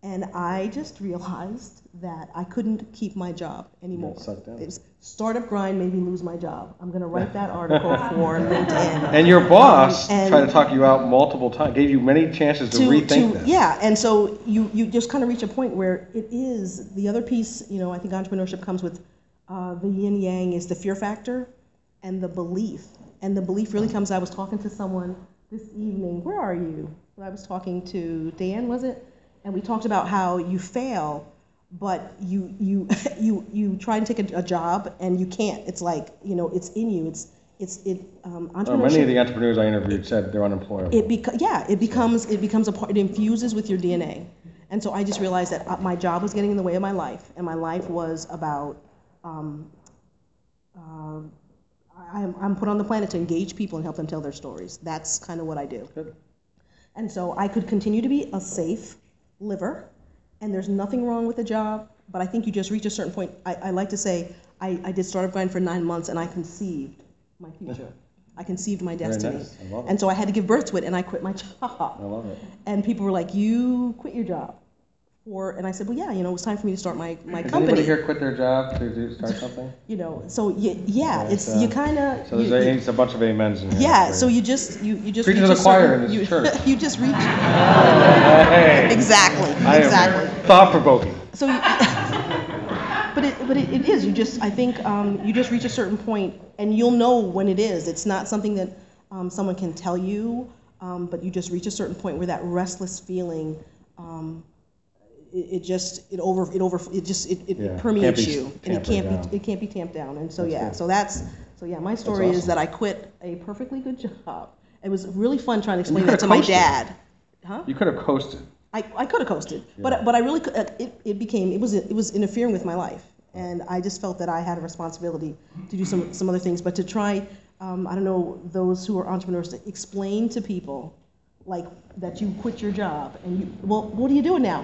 and I just realized that I couldn't keep my job anymore. Startup Grind made me lose my job. I'm going to write that article for LinkedIn. And your boss um, and tried to talk you out multiple times, gave you many chances to, to rethink to, this. Yeah, and so you, you just kind of reach a point where it is, the other piece, you know, I think entrepreneurship comes with uh, the yin yang is the fear factor and the belief. And the belief really comes, I was talking to someone this evening, where are you? I was talking to Dan, was it? And we talked about how you fail, but you you you you try and take a, a job and you can't. It's like you know, it's in you. It's it's it. Um, entrepreneurship, oh, many of the entrepreneurs I interviewed it, said they're unemployable. It beca- yeah, it becomes it becomes a part. It infuses with your D N A, and so I just realized that my job was getting in the way of my life, and my life was about. Um, uh, I'm I'm put on the planet to engage people and help them tell their stories. That's kind of what I do. Good. And so I could continue to be a safe liver. And there's nothing wrong with the job, but I think you just reach a certain point. I, I like to say, I, I did Startup Grind for nine months and I conceived my future. I conceived my destiny. Nice. I love it. And so I had to give birth to it and I quit my job. I love it. And people were like, you quit your job. Or, and I said, well, yeah, you know, it was time for me to start my, my Does company. Anybody here quit their job to do, start something? You know, so you, yeah, it's, uh, you kind of... So there's you, a, it's a bunch of amens in here. Yeah, so you just... you, you just Preach to the choir in this you, church. You just reach... Uh, hey, exactly, I exactly. am thought-provoking. So, you, But, it, but it, it is, you just, I think, um, you just reach a certain point, and you'll know when it is. It's not something that um, someone can tell you, um, but you just reach a certain point where that restless feeling... Um, It just it over it over it just it, it yeah. permeates be, you and it can't down. be it can't be tamped down and so that's yeah true. so that's so yeah my story awesome. is that I quit a perfectly good job. It was really fun trying to explain that to coasted. my dad. Huh? You could have coasted. I, I could have coasted, yeah. but but I really it it became it was it was interfering with my life, and I just felt that I had a responsibility to do some some other things, but to try um, I don't know those who are entrepreneurs to explain to people like that you quit your job and you well what are you doing now?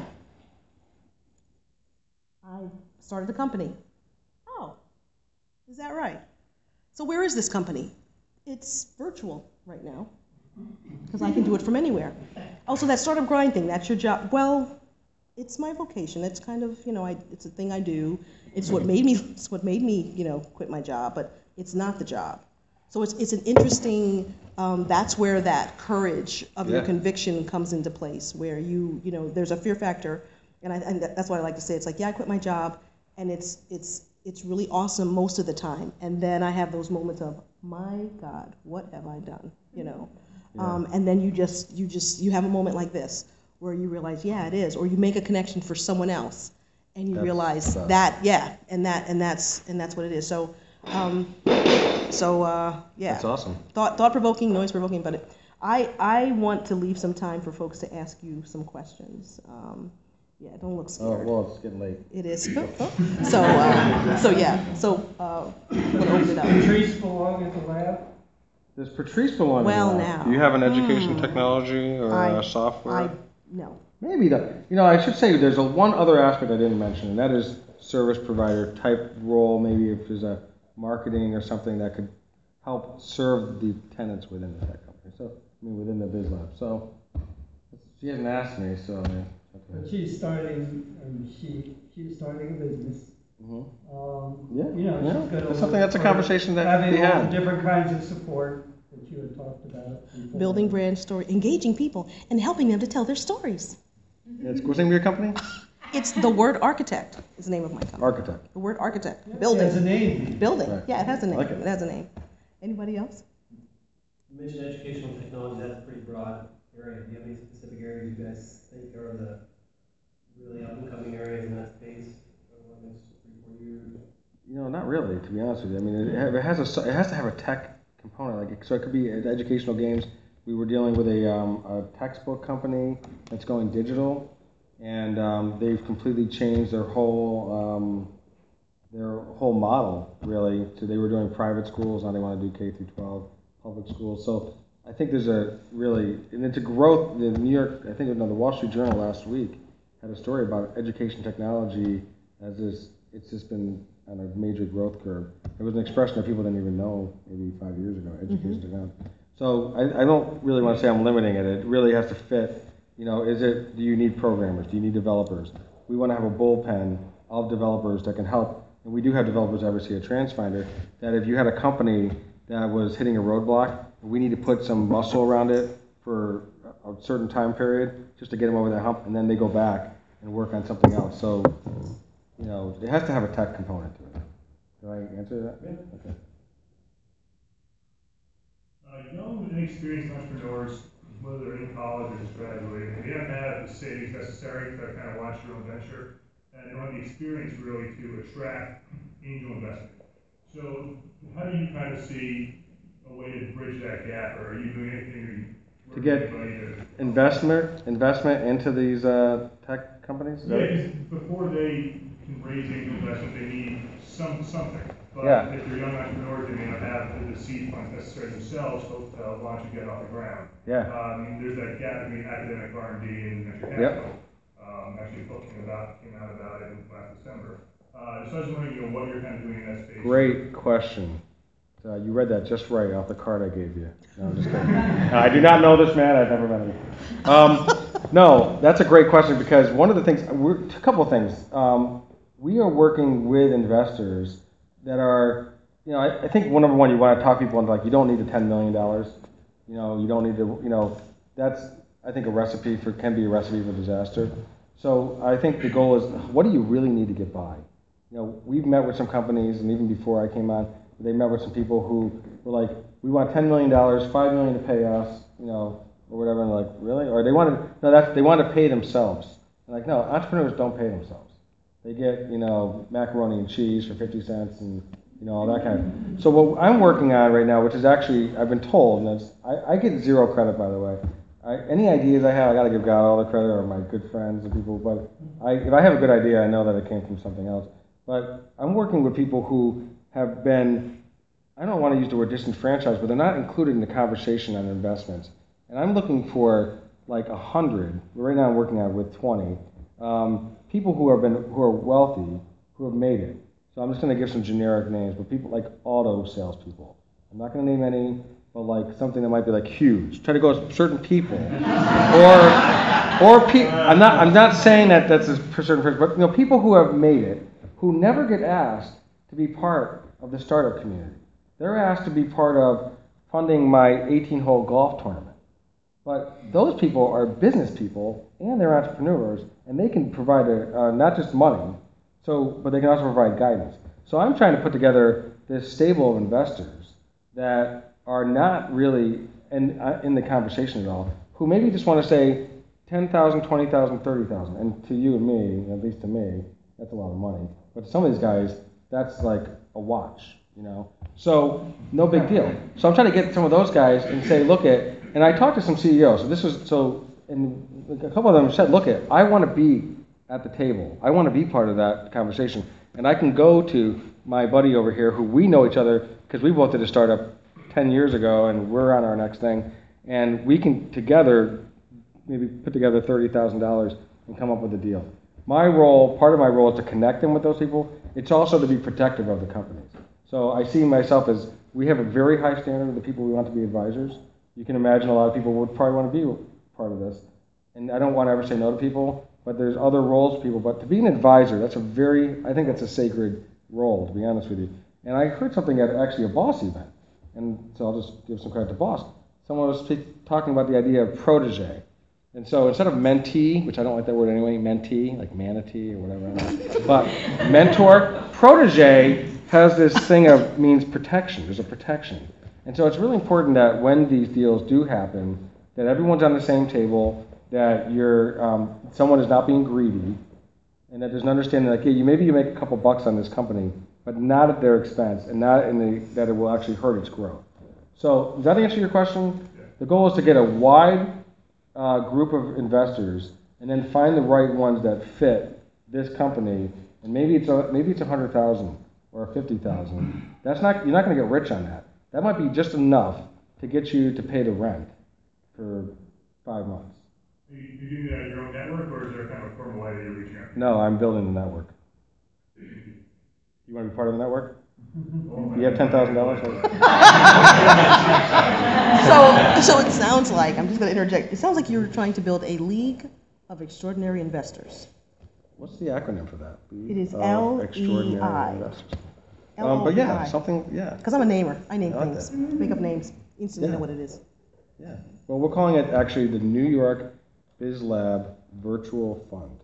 I started a company. Oh, is that right? So where is this company? It's virtual right now, because I can do it from anywhere. Also, that Startup Grind thing, that's your job. Well, it's my vocation. It's kind of, you know, I, it's a thing I do. It's what made me, it's what made me, you know, quit my job, but it's not the job. So it's it's an interesting, um, that's where that courage of yeah. your conviction comes into place, where you, you know, there's a fear factor. And, I, and that's why I like to say it's like, yeah, I quit my job, and it's it's it's really awesome most of the time. And then I have those moments of, my God, what have I done? You know, yeah. um, and then you just you just you have a moment like this where you realize, yeah, it is, or you make a connection for someone else, and you that's realize tough. that, yeah, and that and that's and that's what it is. So, um, so uh, yeah, that's awesome. Thought thought provoking, noise provoking, but it, I I want to leave some time for folks to ask you some questions. Um, Yeah, don't look scared. Oh, well, it's getting late. It is. So, uh, so yeah. So, uh, we'll open it up. Does Patrice belong at the lab? Does Patrice belong well, at the lab? Well, now. Do you have an education mm. technology or I, uh, software? I, no. Maybe that. You know, I should say there's a one other aspect I didn't mention, and that is service provider type role. Maybe if there's a marketing or something that could help serve the tenants within the tech company. So, I mean, within the BizLab. So, she hasn't asked me, so. I mean, but she's starting, um, she, she's starting a business. Mm-hmm. um, yeah, you know, yeah. She's got that's something, that's a conversation that we had. Different kinds of support that you had talked about. Before. Building brand story, engaging people, and helping them to tell their stories. Yeah, it's, what's the name of your company? It's The Word Architect is the name of my company. Architect. The Word Architect. Yeah. Building. It has a name. Building. Right. Yeah, it has a name. Like it. It has a name. Anybody else? You mentioned educational technology. That's a pretty broad area. Do you have any specific areas you guys think are the really up-and-coming areas in that space over the next three, four years? You know, not really, to be honest with you. I mean, it, it has a, it has to have a tech component. Like, so it could be educational games. We were dealing with a, um, a textbook company that's going digital. And um, they've completely changed their whole um, their whole model, really. So they were doing private schools, now they want to do K through twelve public schools. So I think there's a really, and it's a growth. The New York, I think, no, the Wall Street Journal last week had a story about education technology as this. It's just been on a major growth curve. It was an expression that people didn't even know maybe five years ago. Education mm-hmm. technology. So I, I don't really want to say I'm limiting it. It really has to fit. You know, is it, do you need programmers? Do you need developers? We want to have a bullpen of developers that can help. And we do have developers, obviously, at Transfinder, that if you had a company that was hitting a roadblock, we need to put some muscle around it for a certain time period just to get them over that hump, and then they go back and work on something else. So, you know, it has to have a tech component to it. Did I answer that? Yeah. Okay. Uh, young and experienced entrepreneurs, whether they're in college or just graduating, they don't have the savings necessary to kind of launch their own venture, and they don't have the experience really to attract angel investment. So, how do you kind of see a way to bridge that gap, or are you doing anything to get to investment investment into these uh, tech companies? Yeah, because before they can raise angel investment, they need some something. But yeah. if they're young entrepreneurs, they may not have the seed funds necessary themselves to uh, launch and get off the ground. Yeah. Um, there's that gap between academic R and D and venture capital. Yep. Um, actually, a book came about, came out about it last December. Uh, so I was wondering, you know, what you're kind of doing in that space. Great question. Uh, you read that just right off the card I gave you. No, I'm just kidding. I do not know this man. I've never met him. Um, no, that's a great question because one of the things, we're, a couple of things. Um, we are working with investors that are, you know, I, I think one number one, you want to talk to people and like, you don't need the ten million dollars, you know, you don't need to, you know, that's, I think a recipe for, can be a recipe for disaster. So I think the goal is, what do you really need to get by? You know, we've met with some companies, and even before I came on, they met with some people who were like, we want ten million dollars, five million dollars to pay us, you know, or whatever, and like, really? Or they wanted, no, that's, they want to pay themselves. And like, no, entrepreneurs don't pay themselves. They get, you know, macaroni and cheese for fifty cents and, you know, all that kind of thing. So what I'm working on right now, which is actually, I've been told, and it's, I, I get zero credit, by the way. I, any ideas I have, I got to give God all the credit or my good friends and people, but I, if I have a good idea, I know that it came from something else. But I'm working with people who have been, I don't want to use the word disenfranchised, but they're not included in the conversation on investments. And I'm looking for like a hundred, right now I'm working on with twenty, um, people who have been, who are wealthy, who have made it. So I'm just going to give some generic names, but people like auto salespeople. I'm not going to name any, but like something that might be like huge. Try to go with certain people, or or people. I'm not I'm not saying that that's a certain person, but you know, people who have made it, who never get asked to be part of the startup community. They're asked to be part of funding my eighteen-hole golf tournament. But those people are business people, and they're entrepreneurs, and they can provide a, uh, not just money, so but they can also provide guidance. So I'm trying to put together this stable of investors that are not really in, uh, in the conversation at all, who maybe just want to say ten thousand, twenty thousand, thirty thousand. And to you and me, at least to me, that's a lot of money. But some of these guys, that's like a watch, you know? So no big deal. So I'm trying to get some of those guys and say, look at, and I talked to some C E Os, so this was, so, and a couple of them said, look at, I want to be at the table. I want to be part of that conversation. And I can go to my buddy over here who we know each other because we both did a startup ten years ago and we're on our next thing. And we can together maybe put together thirty thousand dollars and come up with a deal. My role, part of my role is to connect them with those people. It's also to be protective of the companies. So I see myself as We have a very high standard of the people we want to be advisors. You can imagine a lot of people would probably want to be part of this. And I don't want to ever say no to people, but there's other roles for people. But to be an advisor, that's a very, I think that's a sacred role, to be honest with you. And I heard something at actually a Boss event, and so I'll just give some credit to Boss. Someone was speak, talking about the idea of protege. And so instead of mentee, which I don't like that word anyway, mentee, like manatee or whatever, but mentor, protege has this thing of means protection. There's a protection. And so it's really important that when these deals do happen, that everyone's on the same table, that you're, um, someone is not being greedy, and that there's an understanding like, yeah, you, maybe you make a couple bucks on this company, but not at their expense, and not in the, that it will actually hurt its growth. So does that answer your question? Yeah. The goal is to get a wide Uh, group of investors, and then find the right ones that fit this company. And maybe it's a, maybe it's a hundred thousand or fifty thousand. That's not you're not going to get rich on that. That might be just enough to get you to pay the rent for five months. Do you, do you do that in your own network, or is there kind of a formal way that you're reaching out? No, I'm building the network. You want to be part of the network? You have ten thousand dollars. So, so it sounds like I'm just going to interject. It sounds like you're trying to build a league of extraordinary investors. What's the acronym for that? The it is L E I. Um, but yeah, something. Yeah. Because I'm a namer. I name I like things. That. Make up names. Instantly yeah. know what it is. Yeah. Well, we're calling it actually the New York BizLab Virtual Fund.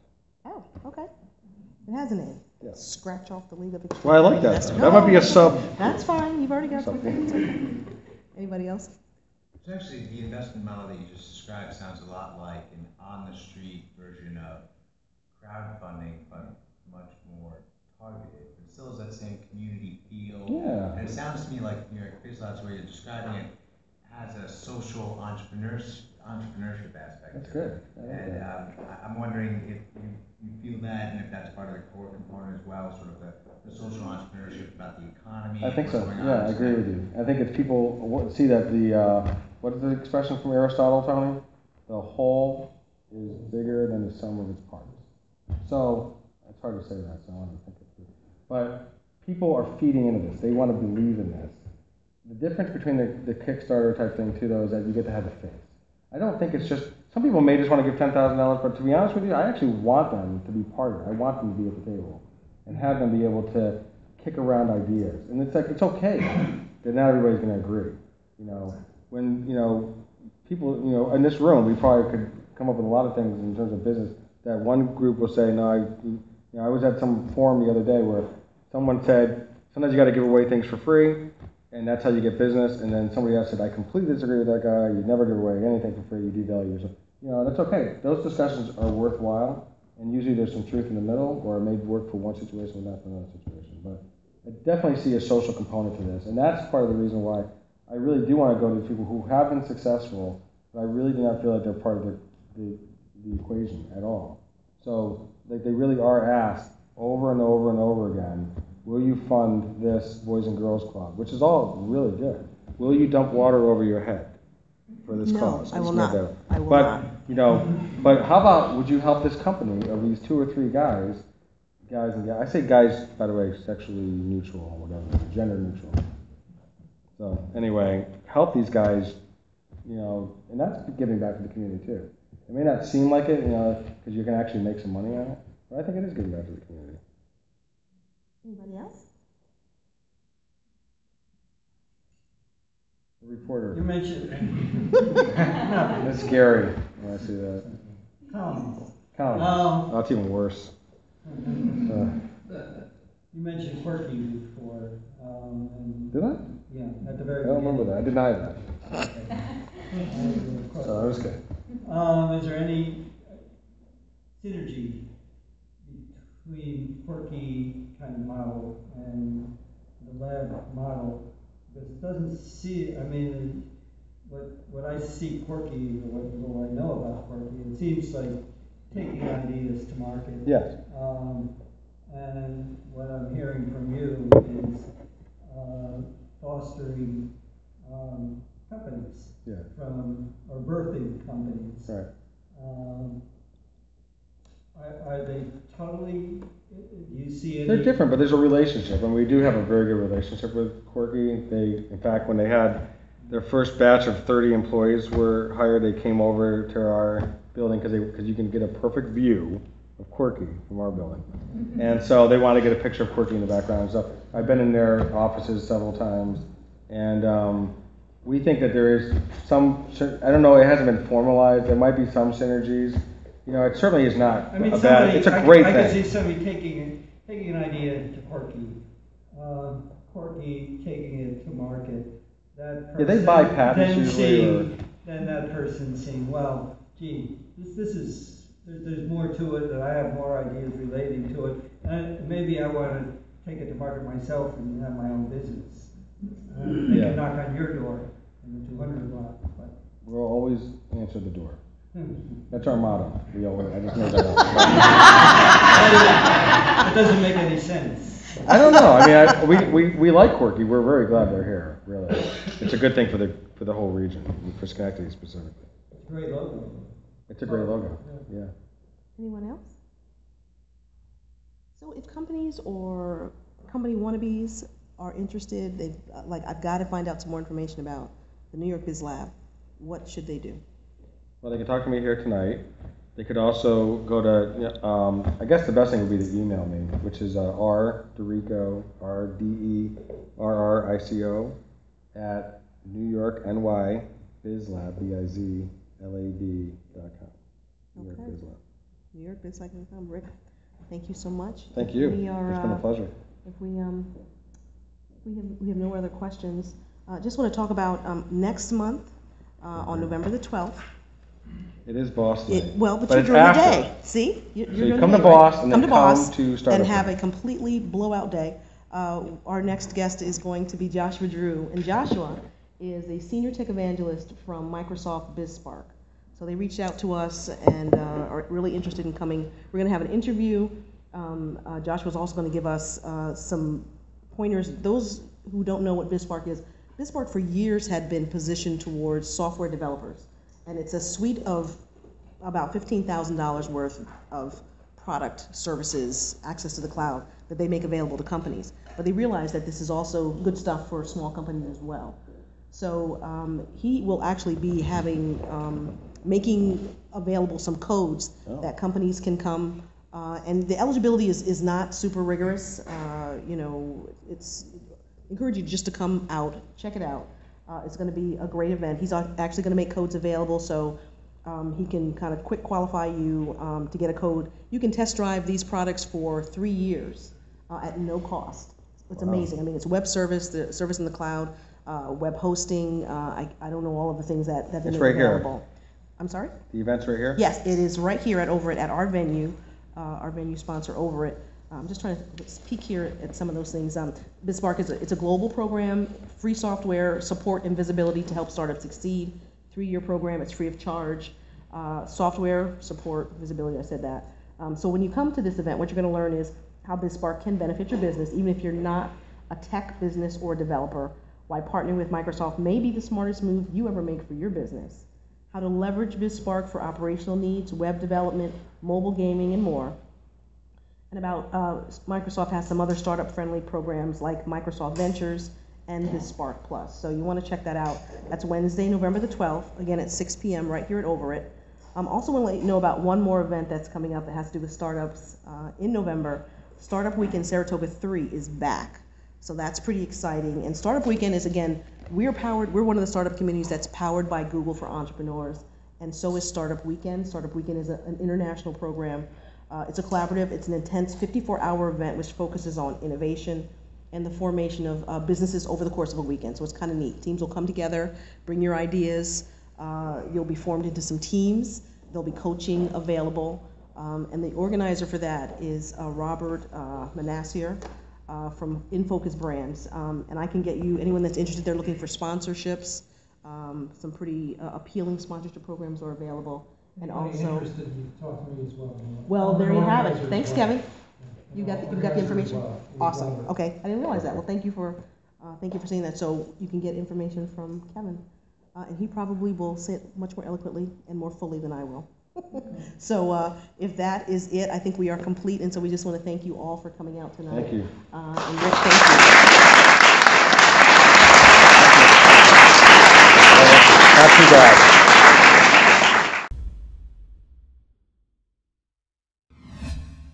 Oh, okay. It has a name. Yeah. Scratch off the league of extraordinary. Well, I like that. That no, might be a sub. That's fine. You've already got something. Anybody else? It's actually the investment model that you just described sounds a lot like an on-the-street version of crowdfunding, but much more targeted. It still has that same community feel. Yeah. And it sounds to me like New York BizLabs, where you're describing it, has a social entrepreneurs, entrepreneurship aspect. That's good. Like and that. um, I'm wondering if you. You feel that, and if that's part of the core component as well, sort of the, the social entrepreneurship about the economy. I think so. Yeah, I agree with you. I think if people see that the uh, what is the expression from Aristotle, Tony? The whole is bigger than the sum of its parts. So it's hard to say that. So I want to think it through. But people are feeding into this. They want to believe in this. The difference between the, the Kickstarter type thing too, though, is that you get to have a face. I don't think it's just. Some people may just want to give ten thousand dollars, but to be honest with you, I actually want them to be part of it. I want them to be at the table and have them be able to kick around ideas. And it's like, it's okay that not everybody's going to agree. You know, when, you know, people, you know, in this room, we probably could come up with a lot of things in terms of business that one group will say, no, I, you know, I was at some forum the other day where someone said, sometimes you got to give away things for free. And that's how you get business. And then somebody else said, I completely disagree with that guy. You never give away anything for free. You devalue yourself. You know, that's okay. Those discussions are worthwhile. And usually there's some truth in the middle, or it may work for one situation and not for another situation. But I definitely see a social component to this. And that's part of the reason why I really do want to go to people who have been successful, but I really do not feel like they're part of the, the, the equation at all. So like, they really are asked over and over and over again, will you fund this Boys and Girls Club? Which is all really good. Will you dump water over your head for this no, cause? I will not. That. I will but, not. You know, but how about would you help this company of these two or three guys, guys and guys? I say guys, by the way, sexually neutral or whatever, gender neutral. So anyway, help these guys, you know, and that's giving back to the community too. It may not seem like it, you know, because you can actually make some money on it, but I think it is giving back to the community. Anybody else? A reporter. You mentioned that's scary when I see that. Columns. Columns. Um, oh, that's even worse. uh, you mentioned Quirky before. Um, and did I? Yeah, at the very I don't beginning. remember that. I denied that. Okay. So that was good. Um, is there any synergy between Quirky kind of model and the lab model? Because it doesn't see, I mean, what what I see Quirky, or what little I know about Quirky, it seems like taking ideas to market. Yes. Um, and what I'm hearing from you is uh, fostering um, companies yeah. from, or birthing companies. Right. Um, I Are they totally, do you see any? They're different, but there's a relationship, and we do have a very good relationship with Quirky. They, in fact, when they had their first batch of thirty employees were hired, they came over to our building because because you can get a perfect view of Quirky from our building. And so they want to get a picture of Quirky in the background. So I've been in their offices several times, and um, we think that there is some, I don't know, it hasn't been formalized. There might be some synergies. You know, it certainly is not I mean, a somebody, bad, it's a I great can, thing. I can see somebody taking, taking an idea to Quirky, uh, Quirky taking it to market. That person, yeah, they buy patents then usually. Seeing, or, then that person saying, well, gee, this, this is, there's more to it, that I have more ideas relating to it, and maybe I want to take it to market myself and have my own business. And yeah. I can knock on your door in the two hundred block. But. We'll always answer the door. That's our motto. We always. I just know that. It doesn't make any sense. I don't know. I mean, I, we, we we like Quirky. We're very glad they're here. Really, it's a good thing for the for the whole region, for Schenectady specifically. It's a great logo. It's a great logo, yeah. Anyone else? So if companies or company wannabes are interested, they've, like, I've got to find out some more information about the New York Biz Lab, what should they do? Well, they can talk to me here tonight. They could also go to, um, I guess the best thing would be to email me, which is uh, R D'Errico, R D E R R I C O, at New York, N Y BizLab, B I Z, L A B dot com. New York BizLab. New York BizLab dot com. Rick, thank you so much. Thank you. We are, it's been a pleasure. Uh, if we um we have we have no other questions, uh, just want to talk about um, next month uh, on November the twelfth. It is Boston. It, well, but, but you're during the day. See, you're, so you're you come to Boston, right? and come, come to Startup and have a completely blowout day. Uh, our next guest is going to be Joshua Drew, and Joshua is a senior tech evangelist from Microsoft BizSpark. So they reached out to us and uh, are really interested in coming. We're going to have an interview. Um, uh, Joshua's also going to give us uh, some pointers. Those who don't know what BizSpark is, BizSpark for years had been positioned towards software developers. And it's a suite of about fifteen thousand dollars worth of product, services, access to the cloud that they make available to companies. But they realized that this is also good stuff for small companies as well. So um, he will actually be having, um, making available some codes oh. that companies can come, uh, and the eligibility is, is not super rigorous. Uh, you know, it's encourage you just to come out, check it out. Uh, it's going to be a great event. He's actually going to make codes available, so um, he can kind of quick qualify you um, to get a code. You can test drive these products for three years uh, at no cost. It's wow. amazing. I mean, it's web service, the service in the cloud. Uh, web hosting, uh, I, I don't know all of the things that, that they make right available. Here. I'm sorry? The event's right here? Yes, it is right here at over it at our venue, uh, our venue sponsor over it. I'm just trying to peek here at some of those things. Um, BizSpark is a, it's a global program, free software, support and visibility to help startups succeed. Three-year program, it's free of charge. Uh, software, support, visibility, I said that. Um, so when you come to this event, what you're going to learn is how BizSpark can benefit your business, even if you're not a tech business or developer. Why partnering with Microsoft may be the smartest move you ever make for your business. How to leverage BizSpark for operational needs, web development, mobile gaming, and more. And about uh, Microsoft has some other startup-friendly programs like Microsoft Ventures and BizSpark Plus. So you want to check that out. That's Wednesday, November the twelfth, again at six p m right here at Overit. I um, also want to let you know about one more event that's coming up that has to do with startups uh, in November. Startup Weekend Saratoga three is back. So that's pretty exciting. And Startup Weekend is, again, we're powered, we're one of the startup communities that's powered by Google for entrepreneurs, and so is Startup Weekend. Startup Weekend is a, an international program. Uh, it's a collaborative, it's an intense fifty-four hour event which focuses on innovation and the formation of uh, businesses over the course of a weekend. So it's kind of neat. Teams will come together, bring your ideas, uh, you'll be formed into some teams, there'll be coaching available, um, and the organizer for that is uh, Robert uh, Manassier. Uh, from InFocus Brands, um, and I can get you, anyone that's interested, they're looking for sponsorships, um, some pretty uh, appealing sponsorship programs are available, and anybody also interested in talking to me as well. Well, there you have it. Thanks, Kevin. You got the, you got the information. Awesome. Okay, I didn't realize that. Well, thank you for uh, thank you for saying that. So you can get information from Kevin, uh, and he probably will say it much more eloquently and more fully than I will. So uh, if that is it, I think we are complete. And so we just want to thank you all for coming out tonight. Thank you. Uh, and Rick, thank you. Happy God.